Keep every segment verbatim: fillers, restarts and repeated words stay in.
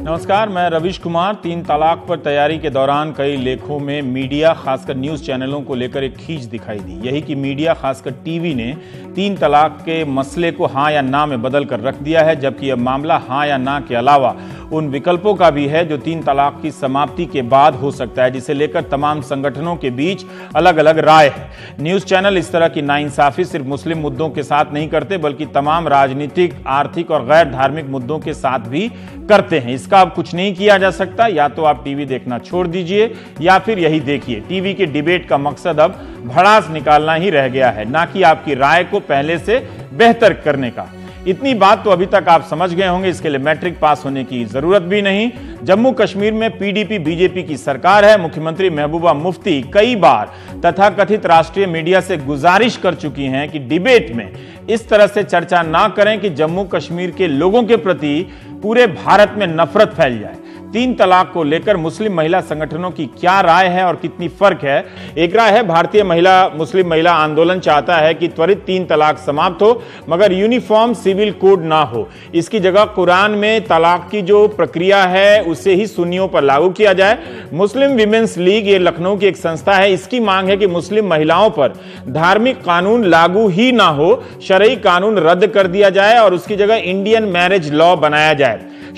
नमस्कार, मैं रविश कुमार। तीन तलाक पर तैयारी के दौरान कई लेखों में मीडिया खासकर न्यूज़ चैनलों को लेकर एक खींच दिखाई दी। यही कि मीडिया खासकर टीवी ने तीन तलाक के मसले को हाँ या ना में बदल कर रख दिया है, जबकि अब मामला हाँ या ना के अलावा उन विकल्पों का भी है जो तीन तलाक की समाप्ति के बाद हो सकता है, जिसे लेकर तमाम संगठनों के बीच अलग अलग राय है। न्यूज़ चैनल इस तरह की नाइंसाफ़ी सिर्फ मुस्लिम मुद्दों के साथ नहीं करते, बल्कि तमाम राजनीतिक, आर्थिक और गैर धार्मिक मुद्दों के साथ भी करते हैं। इसका अब कुछ नहीं किया जा सकता। या तो आप टीवी देखना छोड़ दीजिए या फिर यही देखिए। टीवी के डिबेट का मकसद अब भड़ास निकालना ही रह गया है, ना कि आपकी राय को पहले से बेहतर करने का। इतनी बात तो अभी तक आप समझ गए होंगे, इसके लिए मैट्रिक पास होने की जरूरत भी नहीं। जम्मू कश्मीर में पीडीपी बीजेपी की सरकार है। मुख्यमंत्री महबूबा मुफ्ती कई बार तथाकथित राष्ट्रीय मीडिया से गुजारिश कर चुकी हैं कि डिबेट में इस तरह से चर्चा ना करें कि जम्मू कश्मीर के लोगों के प्रति पूरे भारत में नफरत फैल जाए। तीन तलाक को लेकर मुस्लिम महिला संगठनों की क्या राय है और कितनी फर्क है? एक राय है, भारतीय महिला मुस्लिम महिला आंदोलन चाहता है कि त्वरित तीन तलाक समाप्त हो, मगर यूनिफॉर्म सिविल कोड ना हो। इसकी जगह कुरान में तलाक की जो प्रक्रिया है उसे ही सुन्नियों पर लागू किया जाए। मुस्लिम विमेन्स लीग, ये लखनऊ की एक संस्था है, इसकी मांग है कि मुस्लिम महिलाओं पर धार्मिक कानून लागू ही ना हो, शरई कानून रद्द कर दिया जाए और उसकी जगह इंडियन मैरिज लॉ बनाया जाए।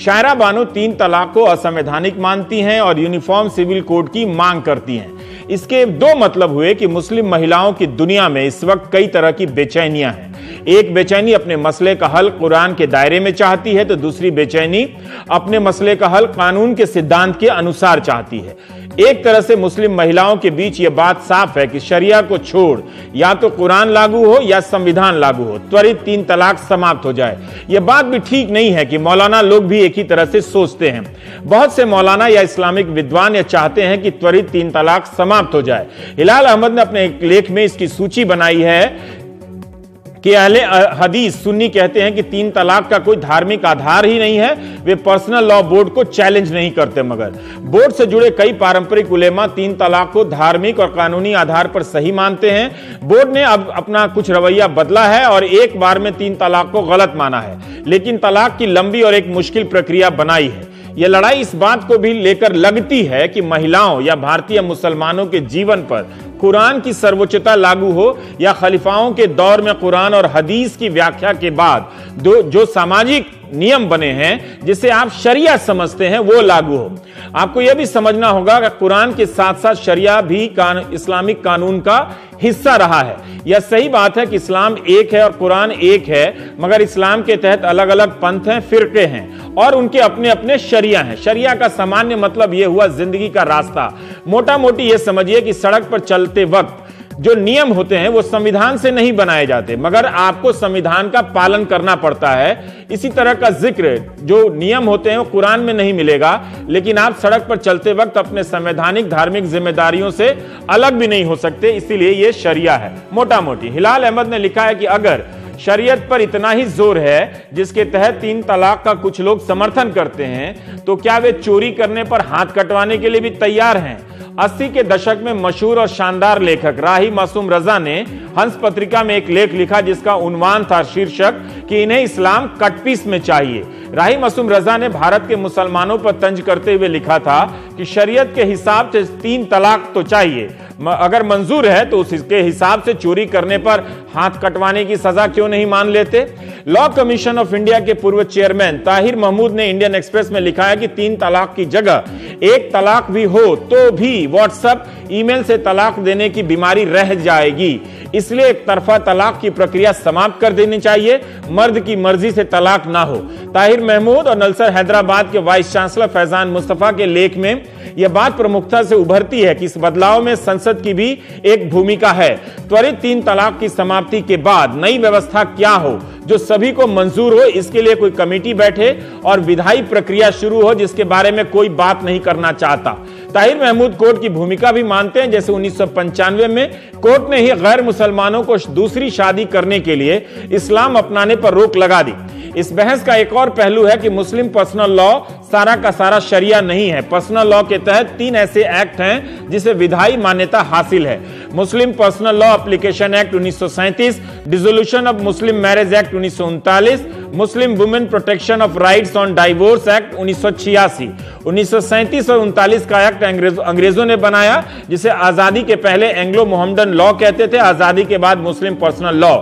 शायरा बानो तीन तलाक को असंवैधानिक मानती हैं और यूनिफॉर्म सिविल कोड की मांग करती हैं। इसके दो मतलब हुए कि मुस्लिम महिलाओं की दुनिया में इस वक्त कई तरह की बेचैनियां हैं। एक बेचैनी अपने मसले का हल कुरान के दायरे में चाहती है, तो दूसरी बेचैनी अपने मसले का हल कानून के सिद्धांत के अनुसार चाहती है। एक तरह से मुस्लिम महिलाओं के बीच यह बात साफ है कि शरिया को छोड़ या तो कुरान लागू हो या संविधान लागू हो, त्वरित तीन तलाक समाप्त हो जाए। यह बात भी ठीक नहीं है कि मौलाना लोग भी एक ही तरह से सोचते हैं। बहुत से मौलाना या इस्लामिक विद्वान यह चाहते हैं कि त्वरित तीन तलाक समाप्त हो जाए। हिलाल अहमद ने अपने एक लेख में इसकी सूची बनाई है कि अहले हदीस सुन्नी कहते हैं कि तीन तलाक का कोई धार्मिक आधार ही नहीं है। वे पर्सनल लॉ बोर्ड को चैलेंज नहीं करते, मगर बोर्ड से जुड़े कई पारंपरिक उलेमा तीन तलाक को धार्मिक और कानूनी आधार पर सही मानते हैं। बोर्ड ने अब अपना कुछ रवैया बदला है और एक बार में तीन तलाक को गलत माना है, लेकिन तलाक की लंबी और एक मुश्किल प्रक्रिया बनाई है। यह लड़ाई इस बात को भी लेकर लगती है कि महिलाओं या भारतीय मुसलमानों के जीवन पर कुरान की सर्वोच्चता लागू हो या खलीफाओं के दौर में कुरान और हदीस की व्याख्या के बाद दो जो सामाजिक नियम बने हैं जिसे आप शरिया समझते हैं वो लागू हो। आपको यह भी समझना होगा कि कुरान के साथ साथ शरिया भी कान, इस्लामिक कानून का हिस्सा रहा है। यह सही बात है कि इस्लाम एक है और कुरान एक है, मगर इस्लाम के तहत अलग अलग पंथ हैं, फिरके हैं और उनके अपने अपने शरिया हैं। शरिया का सामान्य मतलब यह हुआ जिंदगी का रास्ता। मोटा मोटी ये समझिए कि सड़क पर चलते वक्त जो नियम होते हैं वो संविधान से नहीं बनाए जाते, मगर आपको संविधान का पालन करना पड़ता है। इसी तरह का जिक्र जो नियम होते हैं वो कुरान में नहीं मिलेगा, लेकिन आप सड़क पर चलते वक्त अपने संवैधानिक धार्मिक जिम्मेदारियों से अलग भी नहीं हो सकते, इसीलिए ये शरिया है मोटा मोटी। हिलाल अहमद ने लिखा है कि अगर शरीयत पर इतना ही जोर है जिसके तहत तीन तलाक का कुछ लोग समर्थन करते हैं, तो क्या वे चोरी करने पर हाथ कटवाने के लिए भी तैयार हैं? अस्सी के दशक में मशहूर और शानदार लेखक राही मासूम रजा ने हंस पत्रिका में एक लेख लिखा जिसका उन्वान था, शीर्षक, कि इन्हें इस्लाम कटपीस में चाहिए। राही मासूम रजा ने भारत के मुसलमानों पर तंज करते हुए लिखा था कि शरीयत के हिसाब से तीन तलाक तो चाहिए, अगर मंजूर है तो उसके हिसाब से चोरी करने पर हाथ कटवाने की सजा क्यों नहीं मान लेते? लॉ कमीशन ऑफ इंडिया के पूर्व चेयरमैन ताहिर महमूद ने इंडियन एक्सप्रेस में लिखा है कि तीन तलाक की जगह एक तलाक भी हो तो भी व्हाट्सएप, ईमेल से तलाक देने की बीमारी रह जाएगी, इसलिए एक तरफा तलाक की प्रक्रिया समाप्त कर देनी चाहिए, मर्द की मर्जी से तलाक ना हो। ताहिर महमूद और नलसर हैदराबाद के वाइस चांसलर फैजान मुस्तफा के लेख में यह बात प्रमुखता से उभरती है कि इस बदलाव में संसद की भी एक भूमिका है। त्वरित तीन तलाक की समाप्ति के बाद नई व्यवस्था क्या हो जो सभी को मंजूर हो, इसके लिए कोई कमेटी बैठे और विधायी प्रक्रिया शुरू हो, जिसके बारे में कोई बात नहीं करना चाहता। ताहिर महमूद कोर्ट की भूमिका भी मानते हैं। जैसे उन्नीस सौ पंचानवे में कोर्ट ने ही गैर मुसलमानों को दूसरी शादी करने के लिए इस्लाम अपनाने पर रोक लगा दी। इस बहस का एक और पहलू है कि मुस्लिम पर्सनल लॉ सारा का सारा शरिया नहीं है। पर्सनल लॉ के तहत तीन ऐसे एक्ट हैं जिसे विधायी मान्यता हासिल है। Muslim personal law application act उन्नीस सौ सैंतीस, dissolution of Muslim marriage act उन्नीस सौ उनतालीस, Muslim women protection of rights on divorce act उन्नीस सौ छियासी। उन्नीस सौ सैंतीस और उनतालीस का एक्ट अंग्रेज, अंग्रेजों ने बनाया, जिसे आजादी के पहले एंग्लो मोहम्मदन लॉ कहते थे, आजादी के बाद Muslim personal law.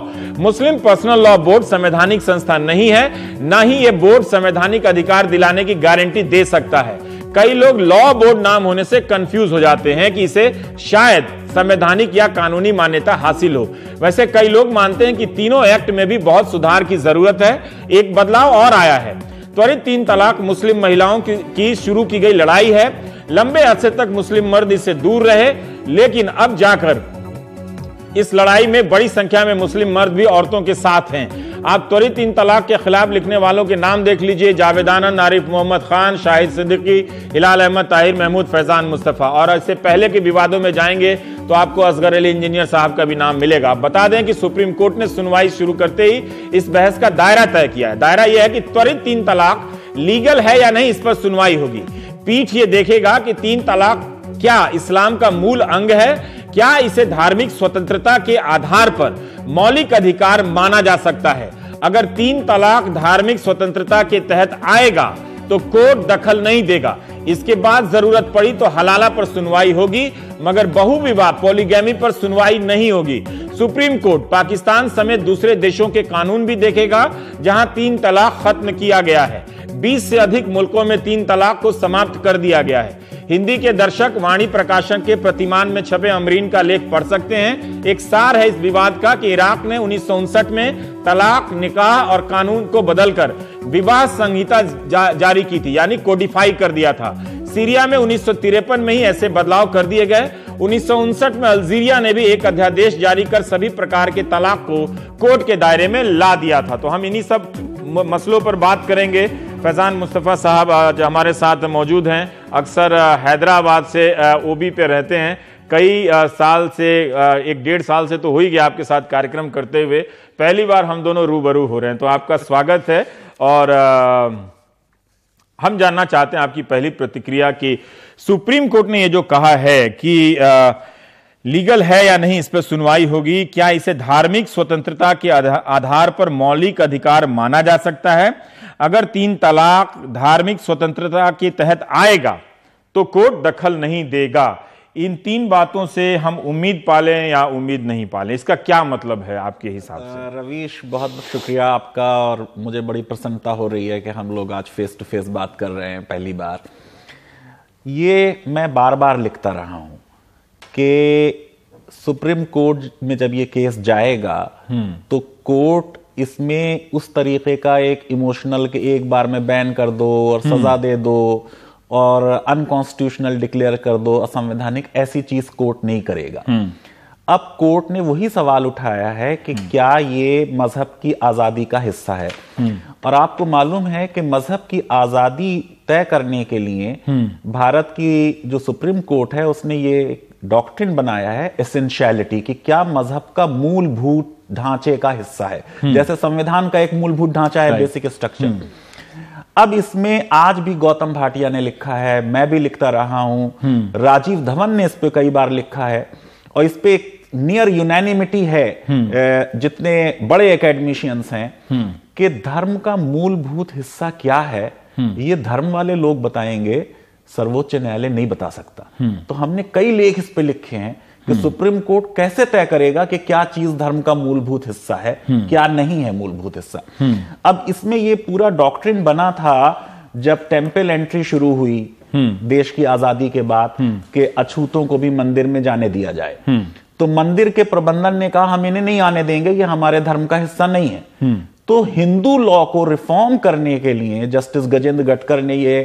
Muslim personal law board संवैधानिक संस्था नहीं है, ना ही यह बोर्ड संवैधानिक अधिकार दिलाने की गारंटी दे सकता है। कई लोग लॉ बोर्ड नाम होने से कंफ्यूज हो जाते हैं कि इसे शायद संवैधानिक या कानूनी मान्यता हासिल हो। वैसे कई लोग मानते हैं कि तीनों एक्ट में भी बहुत सुधार की जरूरत है। एक बदलाव और आया है, त्वरित तीन तलाक मुस्लिम महिलाओं की, की शुरू की गई लड़ाई है। लंबे अरसे तक मुस्लिम मर्द इससे दूर रहे, लेकिन अब जाकर इस लड़ाई में बड़ी संख्या में मुस्लिम मर्द भी औरतों के साथ हैं। आप त्वरित तीन तलाक के खिलाफ लिखने वालों के नाम देख लीजिए, जावेद आनंद, आरिफ मोहम्मद खान, शाहिद सिद्दीकी, हिलाल अहमद, ताहिर महमूद, फैजान मुस्तफा। और इससे पहले के विवादों में जाएंगे तो आपको असगर अली इंजीनियर साहब का भी नाम मिलेगा। बता दें कि सुप्रीम कोर्ट ने सुनवाई शुरू करते ही इस बहस का दायरा तय किया है। दायरा यह है कि त्वरित तीन तलाक लीगल है या नहीं, इस पर सुनवाई होगी। पीठ ये देखेगा कि तीन तलाक क्या इस्लाम का मूल अंग है, क्या इसे धार्मिक स्वतंत्रता के आधार पर मौलिक अधिकार माना जा सकता है। अगर तीन तलाक धार्मिक स्वतंत्रता के तहत आएगा तो कोर्ट दखल नहीं देगा। इसके बाद जरूरत पड़ी तो हलाला पर सुनवाई होगी, मगर बहुविवाह पॉलीगैमी पर सुनवाई नहीं होगी। सुप्रीम कोर्ट पाकिस्तान समेत दूसरे देशों के कानून भी देखेगा जहां तीन तलाक खत्म किया गया है। बीस से अधिक मुल्कों में तीन तलाक को समाप्त कर दिया गया है। हिंदी के दर्शक वाणी प्रकाशन के प्रतिमान में छपे अमरीन का लेख पढ़ सकते हैं। एक सार है इस विवाद का कि इराक ने उन्नीस सौ उनसठ में तलाक, निकाह और कानून को बदलकर विवाह संहिता जा, जारी की थी, यानी कोडिफाई कर दिया था। सीरिया में उन्नीस सौ तिरपन में ही ऐसे बदलाव कर दिए गए। उन्नीस सौ उनसठ में अल्जीरिया ने भी एक अध्यादेश जारी कर सभी प्रकार के तलाक को कोर्ट के दायरे में ला दिया था। तो हम इन्हीं सब मसलों पर बात करेंगे। फैजान मुस्तफा साहब आज हमारे साथ मौजूद हैं, अक्सर हैदराबाद से ओबी पे रहते हैं, कई साल से, एक डेढ़ साल से तो हो ही गया आपके साथ कार्यक्रम करते हुए। पहली बार हम दोनों रूबरू हो रहे हैं, तो आपका स्वागत है। और हम जानना चाहते हैं आपकी पहली प्रतिक्रिया कि सुप्रीम कोर्ट ने ये जो कहा है कि लीगल है या नहीं, इस पर सुनवाई होगी, क्या इसे धार्मिक स्वतंत्रता के आधार पर मौलिक अधिकार माना जा सकता है। अगर तीन तलाक धार्मिक स्वतंत्रता के तहत आएगा तो कोर्ट दखल नहीं देगा। इन तीन बातों से हम उम्मीद पालें या उम्मीद नहीं पालें, इसका क्या मतलब है आपके हिसाब से? रविश, बहुत बहुत शुक्रिया आपका, और मुझे बड़ी प्रसन्नता हो रही है कि हम लोग आज फेस टू फेस बात कर रहे हैं पहली बार। ये मैं बार बार लिखता रहा हूँ कि सुप्रीम कोर्ट में जब ये केस जाएगा तो कोर्ट इसमें उस तरीके का एक इमोशनल के एक बार में बैन कर दो और सजा दे दो और अनकॉन्स्टिट्यूशनल डिक्लेयर कर दो, असंवैधानिक, ऐसी चीज कोर्ट नहीं करेगा। अब कोर्ट ने वही सवाल उठाया है कि क्या ये मजहब की आजादी का हिस्सा है, और आपको मालूम है कि मजहब की आजादी तय करने के लिए भारत की जो सुप्रीम कोर्ट है उसने ये डॉक्ट्रिन बनाया है एसेंशियलिटी, कि क्या मजहब का मूलभूत ढांचे का हिस्सा है, जैसे संविधान का एक मूलभूत ढांचा है, बेसिक स्ट्रक्चर। अब इसमें आज भी गौतम भाटिया ने लिखा है, मैं भी लिखता रहा हूं, राजीव धवन ने इस पे कई बार लिखा है, और इस पे एक नियर यूनानिमिटी है जितने बड़े एकेडमिशियंस हैं कि धर्म का मूलभूत हिस्सा क्या है ये धर्म वाले लोग बताएंगे, सर्वोच्च न्यायालय नहीं बता सकता। तो हमने कई लेख इस पे लिखे हैं कि सुप्रीम कोर्ट कैसे तय करेगा कि क्या चीज धर्म का मूलभूत हिस्सा है, क्या नहीं है मूलभूत हिस्सा। अब इसमें ये पूरा डॉक्ट्रिन बना था जब टेम्पल एंट्री शुरू हुई देश की आजादी के बाद, कि अछूतों को भी मंदिर में जाने दिया जाए, तो मंदिर के प्रबंधन ने कहा हम इन्हें नहीं आने देंगे, ये हमारे धर्म का हिस्सा नहीं है। तो हिंदू लॉ को रिफॉर्म करने के लिए जस्टिस गजेंद्र गटकर ने ये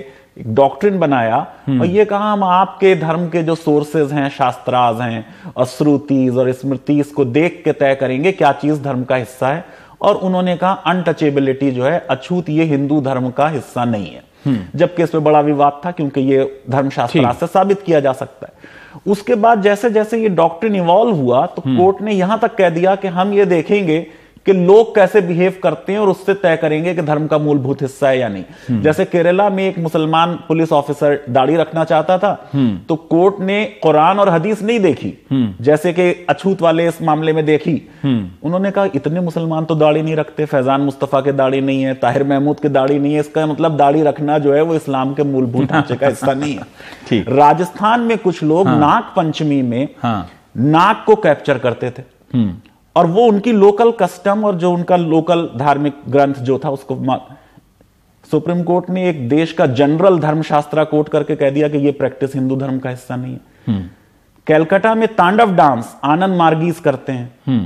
डॉक्ट्रिन बनाया और ये कहा हम आपके धर्म के जो सोर्सेज हैं, शास्त्राज हैं और श्रुतिज और स्मृतिज को देख के तय करेंगे क्या चीज धर्म का हिस्सा है। और उन्होंने कहा अनटचेबिलिटी जो है, अछूत, ये हिंदू धर्म का हिस्सा नहीं है, जबकि इसमें बड़ा विवाद था क्योंकि ये धर्मशास्त्र से साबित किया जा सकता है। उसके बाद जैसे जैसे ये डॉक्ट्रिन इवॉल्व हुआ तो कोर्ट ने यहां तक कह दिया कि हम ये देखेंगे कि लोग कैसे बिहेव करते हैं और उससे तय करेंगे कि धर्म का मूलभूत हिस्सा है या नहीं। जैसे केरला में एक मुसलमान पुलिस ऑफिसर दाढ़ी रखना चाहता था तो कोर्ट ने कुरान और हदीस नहीं देखी, जैसे कि अछूत वाले इस मामले में देखी। उन्होंने कहा इतने मुसलमान तो दाढ़ी नहीं रखते, फैजान मुस्तफा के दाढ़ी नहीं है, ताहिर महमूद के दाढ़ी नहीं है, इसका मतलब दाढ़ी रखना जो है वो इस्लाम के मूलभूत ढांचे का हिस्सा नहीं है। राजस्थान में कुछ लोग हाँ। नाग पंचमी में हाँ। नाग को कैप्चर करते थे और वो उनकी लोकल कस्टम और जो उनका लोकल धार्मिक ग्रंथ जो था उसको सुप्रीम कोर्ट ने एक देश का जनरल धर्मशास्त्रा कोर्ट करके कह दिया कि ये प्रैक्टिस हिंदू धर्म का हिस्सा नहीं है। कलकत्ता में तांडव डांस आनंद मार्गीज करते हैं,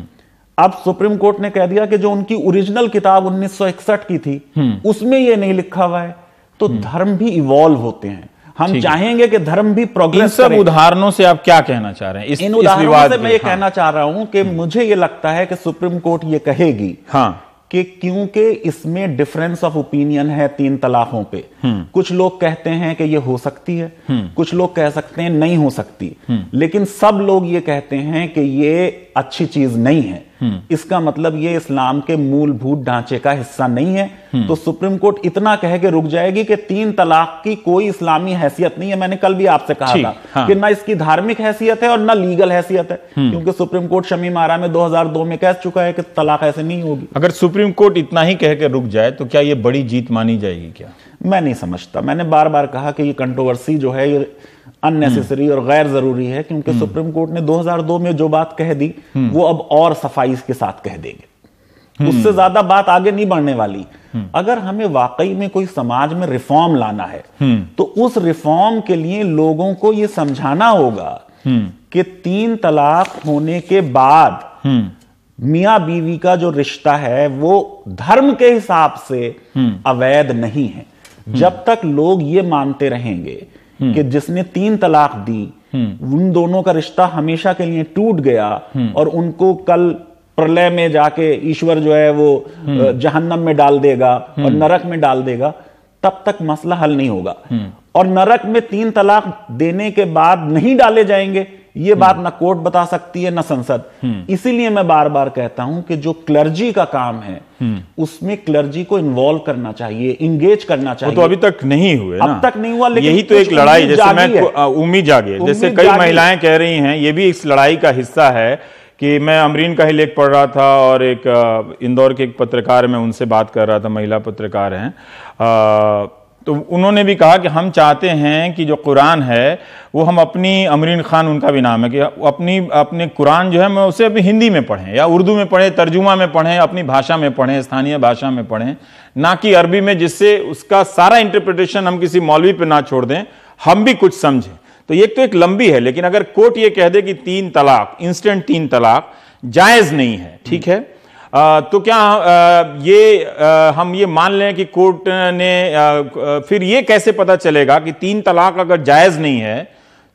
अब सुप्रीम कोर्ट ने कह दिया कि जो उनकी ओरिजिनल किताब उन्नीस सौ इकसठ की थी उसमें ये नहीं लिखा हुआ है। तो धर्म भी इवॉल्व होते हैं, हम चाहेंगे कि धर्म भी प्रोग्रेस करे। इन सब उदाहरणों से आप क्या कहना चाह रहे हैं? इस, इन उदाहरणों से मैं ये हाँ। कहना चाह रहा हूं कि मुझे ये लगता है कि सुप्रीम कोर्ट ये कहेगी हाँ कि क्योंकि इसमें डिफरेंस ऑफ ओपिनियन है तीन तलाकों पे, कुछ लोग कहते हैं कि ये हो सकती है, कुछ लोग कह सकते हैं नहीं हो सकती, लेकिन सब लोग ये कहते हैं कि ये अच्छी चीज नहीं है, इसका मतलब ये इस्लाम के मूलभूत ढांचे का हिस्सा नहीं है। तो सुप्रीम कोर्ट इतना कह के रुक जाएगी कि तीन तलाक की कोई इस्लामी हैसियत नहीं है। मैंने कल भी आपसे कहा था हाँ। कि ना इसकी धार्मिक हैसियत है और ना लीगल हैसियत है, क्योंकि सुप्रीम कोर्ट शमी मारा में दो हज़ार दो में कह चुका है कि तलाक ऐसे नहीं होगी। अगर सुप्रीम कोर्ट इतना ही कह के रुक जाए तो क्या ये बड़ी जीत मानी जाएगी? क्या मैं नहीं समझता। मैंने बार बार कहा कि ये कंट्रोवर्सी जो है ये अननेसेसरी और गैर जरूरी है, क्योंकि सुप्रीम कोर्ट ने दो हज़ार दो में जो बात कह दी वो अब और सफाई के साथ कह देंगे, उससे ज्यादा बात आगे नहीं बढ़ने वाली। अगर हमें वाकई में कोई समाज में रिफॉर्म लाना है तो उस रिफॉर्म के लिए लोगों को यह समझाना होगा कि तीन तलाक होने के बाद मियां बीवी का जो रिश्ता है वो धर्म के हिसाब से अवैध नहीं है। जब तक लोग ये मानते रहेंगे कि जिसने तीन तलाक दी उन दोनों का रिश्ता हमेशा के लिए टूट गया और उनको कल प्रलय में जाके ईश्वर जो है वो जहन्नम में डाल देगा और नरक में डाल देगा, तब तक मसला हल नहीं होगा। और नरक में तीन तलाक देने के बाद नहीं डाले जाएंगे ये बात ना कोर्ट बता सकती है ना संसद। इसीलिए मैं बार बार कहता हूं कि जो क्लर्जी का काम है उसमें क्लर्जी को इन्वॉल्व करना चाहिए, इंगेज करना चाहिए। तो अभी तक नहीं हुए, अब तक नहीं हुआ, लेकिन यही तो एक लड़ाई, जैसे मैं उम्मीद जागी, जैसे कई महिलाएं कह रही हैं ये भी इस लड़ाई का हिस्सा है। कि मैं अमरीन का ही लेख पढ़ रहा था और एक इंदौर के एक पत्रकार में उनसे बात कर रहा था, महिला पत्रकार हैं, तो उन्होंने भी कहा कि हम चाहते हैं कि जो कुरान है वो हम अपनी, अमरीन खान उनका भी नाम है, कि अपनी अपने कुरान जो है मैं उसे अपनी हिंदी में पढ़ें या उर्दू में पढ़ें, तर्जुमा में पढ़ें, अपनी भाषा में पढ़ें, स्थानीय भाषा में पढ़ें, ना कि अरबी में, जिससे उसका सारा इंटरप्रिटेशन हम किसी मौलवी पर ना छोड़ दें, हम भी कुछ समझें। तो ये तो एक लंबी है, लेकिन अगर कोर्ट ये कह दे कि तीन तलाक, इंस्टेंट तीन तलाक जायज़ नहीं है, ठीक है, आ, तो क्या आ, ये आ, हम ये मान लें कि कोर्ट ने आ, फिर ये कैसे पता चलेगा कि तीन तलाक अगर जायज नहीं है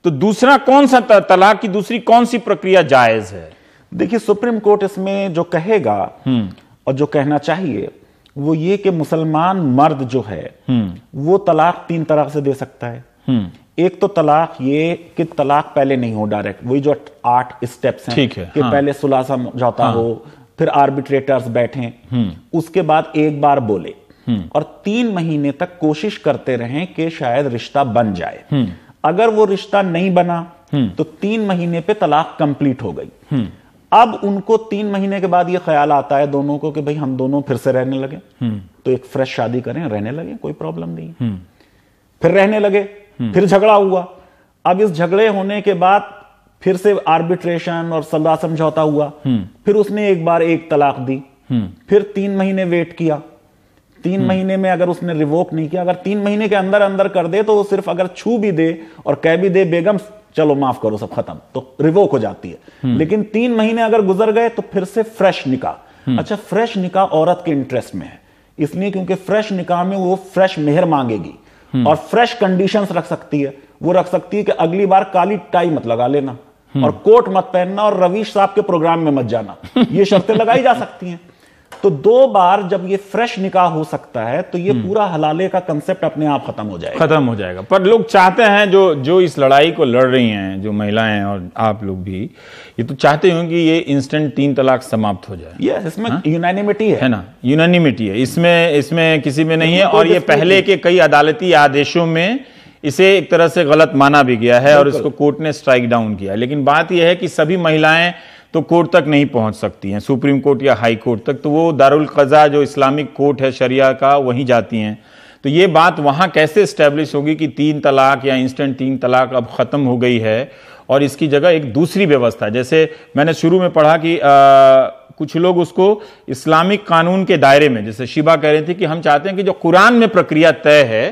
तो दूसरा कौन सा तलाक की दूसरी कौन सी प्रक्रिया जायज है? देखिए सुप्रीम कोर्ट इसमें जो कहेगा और जो कहना चाहिए वो ये कि मुसलमान मर्द जो है वो तलाक तीन तरह से दे सकता है। एक तो तलाक ये कि तलाक पहले नहीं हो डायरेक्ट, वही जो आठ स्टेप्स हैं, ठीक है, कि हाँ। पहले सुलह समझौता हाँ। हो, फिर आर्बिट्रेटर्स बैठे, उसके बाद एक बार बोले और तीन महीने तक कोशिश करते रहें कि शायद रिश्ता बन जाए। अगर वो रिश्ता नहीं बना तो तीन महीने पे तलाक कंप्लीट हो गई। अब उनको तीन महीने के बाद ये ख्याल आता है दोनों को कि भाई हम दोनों फिर से रहने लगे, तो एक फ्रेश शादी करें, रहने लगे, कोई प्रॉब्लम नहीं। फिर रहने लगे, फिर झगड़ा हुआ, अब इस झगड़े होने के बाद फिर से आर्बिट्रेशन और सलाह समझौता हुआ, फिर उसने एक बार एक तलाक दी, फिर तीन महीने वेट किया, तीन महीने में अगर उसने रिवोक नहीं किया, अगर तीन महीने के अंदर अंदर कर दे तो वो सिर्फ अगर छू भी दे और कह भी दे बेगम चलो माफ करो सब खत्म, तो रिवोक हो जाती है। लेकिन तीन महीने अगर गुजर गए तो फिर से फ्रेश निकाह। अच्छा, फ्रेश निकाह औरत के इंटरेस्ट में है, इसलिए क्योंकि फ्रेश निकाह में वो फ्रेश मेहर मांगेगी और फ्रेश कंडीशंस रख सकती है। वो रख सकती है कि अगली बार काली टाई मत लगा लेना और कोट मत पहनना और रवीश साहब के प्रोग्राम में मत जाना, ये शर्तें लगाई जा सकती हैं। तो दो बार जब ये फ्रेश निकाह हो सकता है तो ये पूरा हलाले का कंसेप्ट अपने आप खत्म हो जाएगा खत्म हो जाएगा पर लोग चाहते हैं, जो जो इस लड़ाई को लड़ रही हैं, जो महिलाएं और आप लोग भी, ये तो चाहते हो कि ये इंस्टेंट तीन तलाक समाप्त हो जाए। yes, इसमें यूनानिमिटी है, है ना, यूनानिमिटी है इसमें, इसमें किसी में नहीं है। और ये पहले के कई अदालती आदेशों में इसे एक तरह से गलत माना भी गया है और इसको कोर्ट ने स्ट्राइक डाउन किया। लेकिन बात यह है कि सभी महिलाएं तो कोर्ट तक नहीं पहुंच सकती हैं, सुप्रीम कोर्ट या हाई कोर्ट तक, तो वो दारुल क़ज़ा जो इस्लामिक कोर्ट है शरिया का, वहीं जाती हैं। तो ये बात वहाँ कैसे इस्टेब्लिश होगी कि तीन तलाक या इंस्टेंट तीन तलाक अब ख़त्म हो गई है और इसकी जगह एक दूसरी व्यवस्था, जैसे मैंने शुरू में पढ़ा कि आ, कुछ लोग उसको इस्लामिक कानून के दायरे में, जैसे शिबा कह रही थी कि हम चाहते हैं कि जो कुरान में प्रक्रिया तय है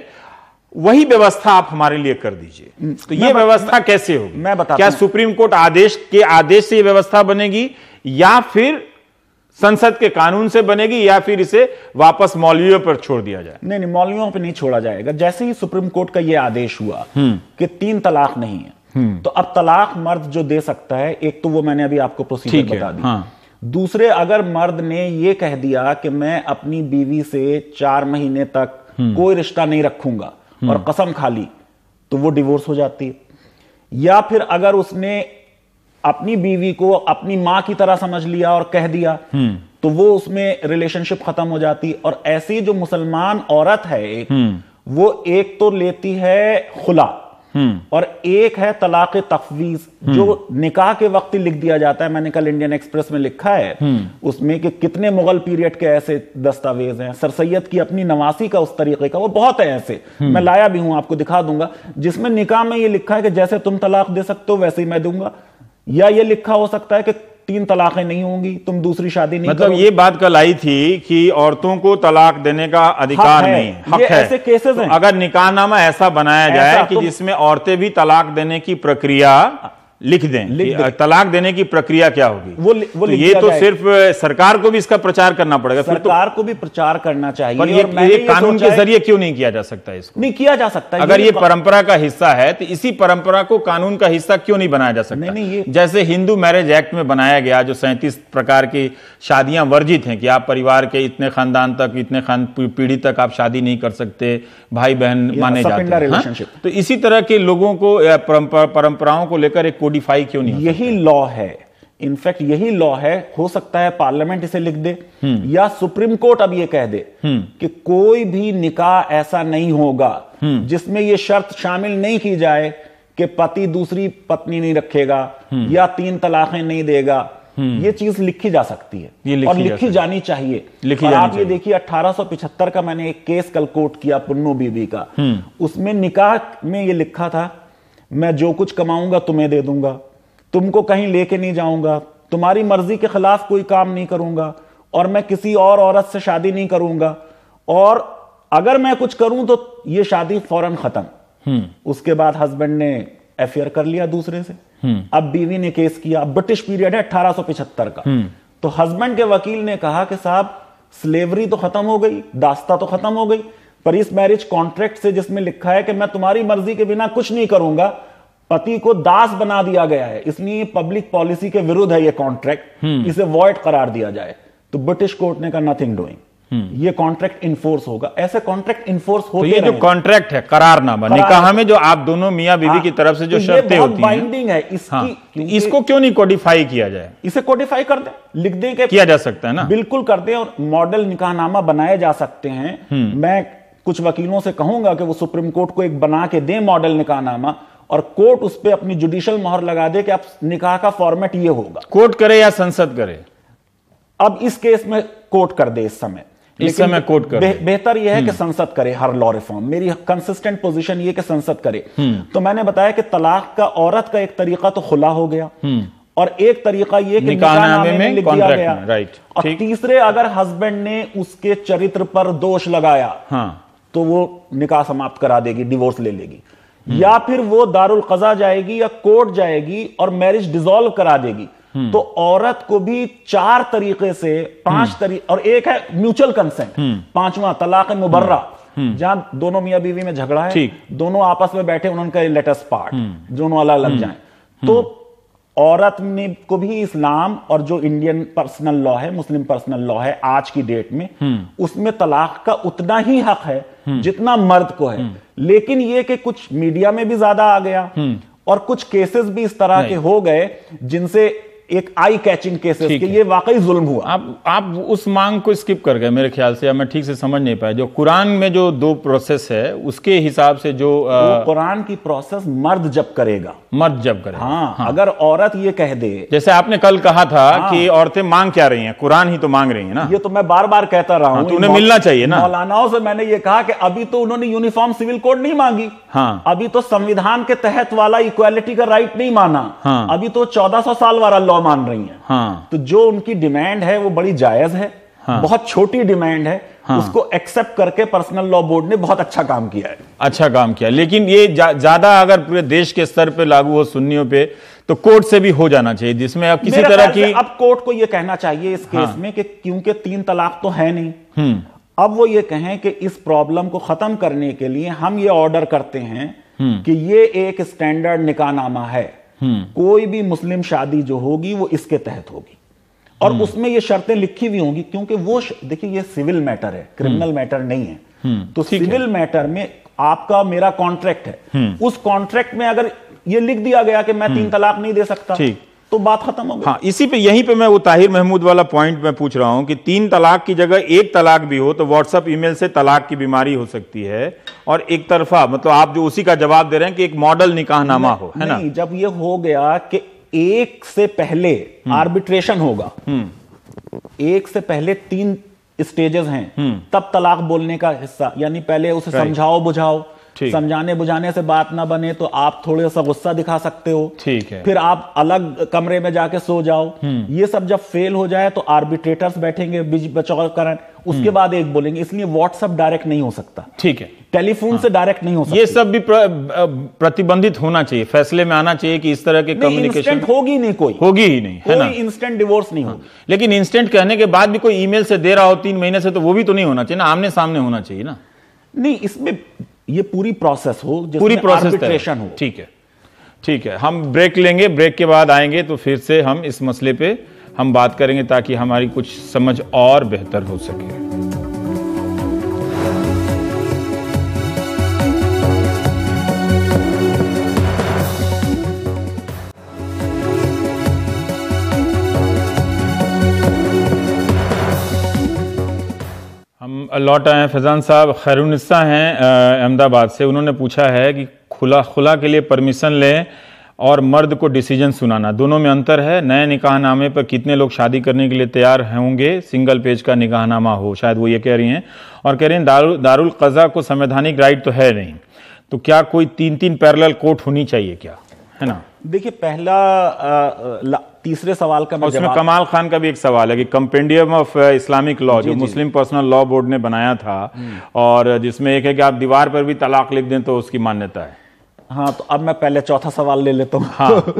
वही व्यवस्था आप हमारे लिए कर दीजिए। तो ये व्यवस्था कैसे होगी, मैं बताता हूं। क्या सुप्रीम कोर्ट आदेश के आदेश से ये व्यवस्था बनेगी या फिर संसद के कानून से बनेगी या फिर इसे वापस मौलवियों पर छोड़ दिया जाए? नहीं नहीं, मौलवियों पर नहीं छोड़ा जाएगा। जैसे ही सुप्रीम कोर्ट का ये आदेश हुआ कि तीन तलाक नहीं है, तो अब तलाक मर्द जो दे सकता है, एक तो वो मैंने अभी आपको प्रोसीजर बता दी। हाँ। दूसरे, अगर मर्द ने यह कह दिया कि मैं अपनी बीवी से चार महीने तक कोई रिश्ता नहीं रखूंगा और कसम खा ली, तो वो डिवोर्स हो जाती है। या फिर अगर उसने अपनी बीवी को अपनी मां की तरह समझ लिया और कह दिया, तो वो उसमें रिलेशनशिप खत्म हो जाती। और ऐसी जो मुसलमान औरत है, एक वो एक तो लेती है खुला और एक है तलाक तफवीज, जो निकाह के वक्त ही लिख दिया जाता है। मैंने कल इंडियन एक्सप्रेस में लिखा है उसमें कि कितने मुगल पीरियड के ऐसे दस्तावेज हैं। सर सैयद की अपनी नवासी का उस तरीके का, वो बहुत है ऐसे, मैं लाया भी हूं, आपको दिखा दूंगा, जिसमें निकाह में ये लिखा है कि जैसे तुम तलाक दे सकते हो वैसे ही मैं दूंगा, या ये लिखा हो सकता है कि तीन तलाकें नहीं होंगी, तुम दूसरी शादी नहीं, मतलब ये बात कल आई थी कि औरतों को तलाक देने का अधिकार नहीं है, हक है। ऐसे केसेस हैं। अगर निकाहनामा ऐसा बनाया जाए कि जिसमें औरतें भी तलाक देने की प्रक्रिया लिख दें, तलाक देने की प्रक्रिया क्या होगी वो, वो तो ये तो सिर्फ सरकार को भी इसका प्रचार करना पड़ेगा, सरकार तो, को भी प्रचार करना चाहिए। पर ये, ये, ये कानून के जरिए क्यों नहीं किया जा सकता? इसको नहीं किया जा सकता अगर ये, ये परंपरा का हिस्सा है, तो इसी परंपरा को कानून का हिस्सा क्यों नहीं बनाया जा सकता? नहीं, नहीं, जैसे हिंदू मैरिज एक्ट में बनाया गया, जो सैंतीस प्रकार की शादियां वर्जित हैं कि आप परिवार के इतने खानदान तक, इतने खान पीढ़ी तक आप शादी नहीं कर सकते, भाई बहन माने जाते हैं। तो इसी तरह के लोगों को, परंपराओं को लेकर एक डिफाई क्यों नहीं? यही लॉ है, इनफैक्ट यही लॉ है। हो सकता है पार्लियामेंट इसे लिख दे या सुप्रीम कोर्ट अब ये कह दे कि कोई भी निकाह ऐसा नहीं होगा जिसमें ये शर्त शामिल नहीं की जाए कि पति दूसरी पत्नी नहीं रखेगा या तीन तलाकें नहीं देगा। ये चीज लिखी जा सकती है, ये लिखी और लिखी जा जानी चाहिए। लिखी और जानी आप ये देखिए अठारह सौ पचहत्तर का मैंने एक केस कल कोर्ट किया पुन्नू बीबी का, उसमें निकाह में यह लिखा था मैं जो कुछ कमाऊंगा तुम्हें दे दूंगा, तुमको कहीं लेके नहीं जाऊंगा, तुम्हारी मर्जी के खिलाफ कोई काम नहीं करूंगा और मैं किसी और औरत से शादी नहीं करूंगा, और अगर मैं कुछ करूं तो ये शादी फौरन खत्म। उसके बाद हस्बैंड ने अफेयर कर लिया दूसरे से, अब बीवी ने केस किया, ब्रिटिश पीरियड है अठारह सौ पिछहत्तर का, तो हस्बैंड के वकील ने कहा कि साहब स्लेवरी तो खत्म हो गई, दास्ता तो खत्म हो गई, पर इस मैरिज कॉन्ट्रैक्ट से जिसमें लिखा है कि मैं तुम्हारी मर्जी के बिना कुछ नहीं करूंगा, पति को दास बना दिया गया है, इसलिए पब्लिक पॉलिसी के विरुद्ध है ये कॉन्ट्रैक्ट, इसे वॉइड करार दिया जाए। तो ब्रिटिश कोर्ट ने कहा नथिंग डूइंग, ये कॉन्ट्रैक्ट इन्फोर्स होगा। ऐसे कॉन्ट्रैक्ट इन्फोर्स होते हैं। तो ये जो कॉन्ट्रैक्ट है, करारनामा निकाह में जो आप दोनों मियां बीवी की तरफ से जो शर्तें होती हैं, बाइंडिंग है, इसकी इसको क्यों नहीं कोडिफाई किया जाए? इसे कोडिफाई कर दे, लिख दे, किया जा सकता है ना, बिल्कुल कर दे, और मॉडल निकाहनामा बनाए जा सकते हैं। मैं कुछ वकीलों से कहूंगा कि वो सुप्रीम कोर्ट को एक बना के दें मॉडल निकाहनामा, और कोर्ट उस पर अपनी जुडिशियल मोहर लगा दे कि अब निकाह का फॉर्मेट ये होगा। कोर्ट करे या संसद करे? अब इस केस में कोर्ट कर दे, इस समय इस समय कोर्ट कर दे। बेहतर यह है कि संसद करे हर लॉ रिफॉर्म, मेरी कंसिस्टेंट पोजीशन ये कि संसद करे। तो मैंने बताया कि तलाक का, औरत का एक तरीका तो खुला हो गया और एक तरीका ये कि निकाहनामे में लिख दिया गया, राइट। और तीसरे, अगर हस्बैंड ने उसके चरित्र पर दोष लगाया तो वो निकाह समाप्त करा देगी, डिवोर्स ले लेगी, या फिर वो दारुल कजा जाएगी या कोर्ट जाएगी और मैरिज डिसॉल्व करा देगी। तो औरत को भी चार तरीके से, पांच तरीके, और एक है म्यूचुअल कंसेंट, पांचवा तलाक मुबर्रा, जहां दोनों मियां बीवी में झगड़ा है, दोनों आपस में बैठे, उन्होंने कहा लेट अस पार्ट, दोनों अलग अलग जाए, तो औरत ने को भी इस्लाम और जो इंडियन पर्सनल लॉ है, मुस्लिम पर्सनल लॉ है आज की डेट में, उसमें तलाक का उतना ही हक है जितना मर्द को है। लेकिन ये कि कुछ मीडिया में भी ज्यादा आ गया और कुछ केसेस भी इस तरह के हो गए जिनसे एक आई कैचिंग केसेस के ये वाकई जुल्म हुआ। आप आप उस मांग को स्किप कर गए मेरे ख्याल से, या मैं ठीक से समझ नहीं पाया। जो कुरान में जो दो प्रोसेस है उसके हिसाब से जो आ... कुरान की प्रोसेस मर्द जब करेगा, मर्द जब करेगा हाँ, हाँ। अगर औरत ये कह दे, जैसे आपने कल कहा था हाँ। कि औरतें मांग क्या रही हैं, कुरान ही तो मांग रही है ना। ये तो मैं बार बार कहता रहा हूँ, उन्हें मिलना चाहिए ना। मौलानाओं से मैंने ये कहा कि अभी तो उन्होंने यूनिफॉर्म सिविल कोड नहीं मांगी, अभी तो संविधान के तहत वाला इक्वालिटी का राइट नहीं माना, अभी तो चौदह सौ साल वाला लॉ मान रही हैं। हाँ। तो जो उनकी डिमांड है वो बड़ी जायज है, हाँ। बहुत छोटी डिमांड है, हाँ। उसको एक्सेप्ट करके पर्सनल लॉ बोर्ड ने बहुत अच्छा काम किया है, अच्छा काम किया। लेकिन ये ज्यादा अगर पूरे देश के स्तर पे लागू हो सुन्नियों पे तो कोर्ट से भी हो जाना चाहिए, जिसमें अब किसी तरह की अब कोर्ट को ये कहना चाहिए इस केस में कि क्योंकि तीन तलाक तो है नहीं, अब वो ये कहें कि इस प्रॉब्लम को खत्म करने के लिए हम ये ऑर्डर करते हैं कि ये एक स्टैंडर्ड निकाहनामा है, कोई भी मुस्लिम शादी जो होगी वो इसके तहत होगी, और उसमें ये शर्तें लिखी हुई होंगी। क्योंकि वो देखिए ये सिविल मैटर है, क्रिमिनल मैटर नहीं है। तो सिविल मैटर में आपका मेरा कॉन्ट्रैक्ट है, उस कॉन्ट्रैक्ट में अगर ये लिख दिया गया कि मैं तीन तलाक नहीं दे सकता तो बात खत्म हो गई। हाँ, इसी पे यहीं पे मैं वो ताहिर महमूद वाला पॉइंट मैं पूछ रहा हूँ कि तीन तलाक की जगह एक तलाक भी हो तो व्हाट्सएप ईमेल से तलाक की बीमारी हो सकती है, और एक तरफा मतलब आप जो उसी का जवाब दे रहे हैं कि एक मॉडल निकाहनामा हो, है ना। जब ये हो गया कि एक से पहले आर्बिट्रेशन होगा, एक से पहले तीन स्टेजेस हैं, तब तलाक बोलने का हिस्सा, यानी पहले उसे समझाओ बुझाओ, समझाने बुझाने से बात ना बने तो आप थोड़े सा गुस्सा दिखा सकते हो, ठीक है, फिर आप अलग कमरे में जाके सो जाओ। ये सब जब फेल हो जाए तो आर्बिट्रेटर्स बैठेंगे बचाव करण, उसके बाद एक बोलेंगे। इसलिए व्हाट्सएप डायरेक्ट नहीं हो सकता, ठीक है, टेलीफोन हाँ। से डायरेक्ट नहीं हो सकता। ये सब भी प्र, प्रतिबंधित होना चाहिए, फैसले में आना चाहिए कि इस तरह के कम्युनिकेशन होगी नहीं, कोई होगी ही नहीं, है ना। इंस्टेंट डिवोर्स नहीं हाँ। होगी। लेकिन इंस्टेंट कहने के बाद भी कोई ईमेल से दे रहा हो तीन महीने से तो वो भी तो नहीं होना चाहिए ना, आमने सामने होना चाहिए ना। नहीं, इसमें ये पूरी प्रोसेस हो, पूरी प्रोसेस हो, ठीक है, ठीक है। हम ब्रेक लेंगे, ब्रेक के बाद आएंगे तो फिर से हम इस मसले पे हम बात करेंगे ताकि हमारी कुछ समझ और बेहतर हो सके। लौट आए हैं फैजान साहब, खैरुनिस्सा हैं अहमदाबाद से। उन्होंने पूछा है कि खुला खुला के लिए परमिशन लें और मर्द को डिसीजन सुनाना, दोनों में अंतर है। नए निकाहनामे पर कितने लोग शादी करने के लिए तैयार होंगे, सिंगल पेज का निकाहनामा हो, शायद वो ये कह रही हैं। और कह रही हैं दारुल दारुल क़ज़ा को संवैधानिक राइट तो है नहीं, तो क्या कोई तीन तीन पैरेलल कोर्ट होनी चाहिए क्या, है ना। देखिए पहला आ, ला, तीसरे सवाल का उसमें कमाल खान का भी एक सवाल है कि कंपेंडियम ऑफ इस्लामिक लॉ जो मुस्लिम पर्सनल लॉ बोर्ड ने बनाया था, और जिसमें एक है कि आप दीवार पर भी तलाक लिख दें तो उसकी मान्यता है। हाँ, तो अब मैं पहले चौथा सवाल ले लेता हूँ। हाँ।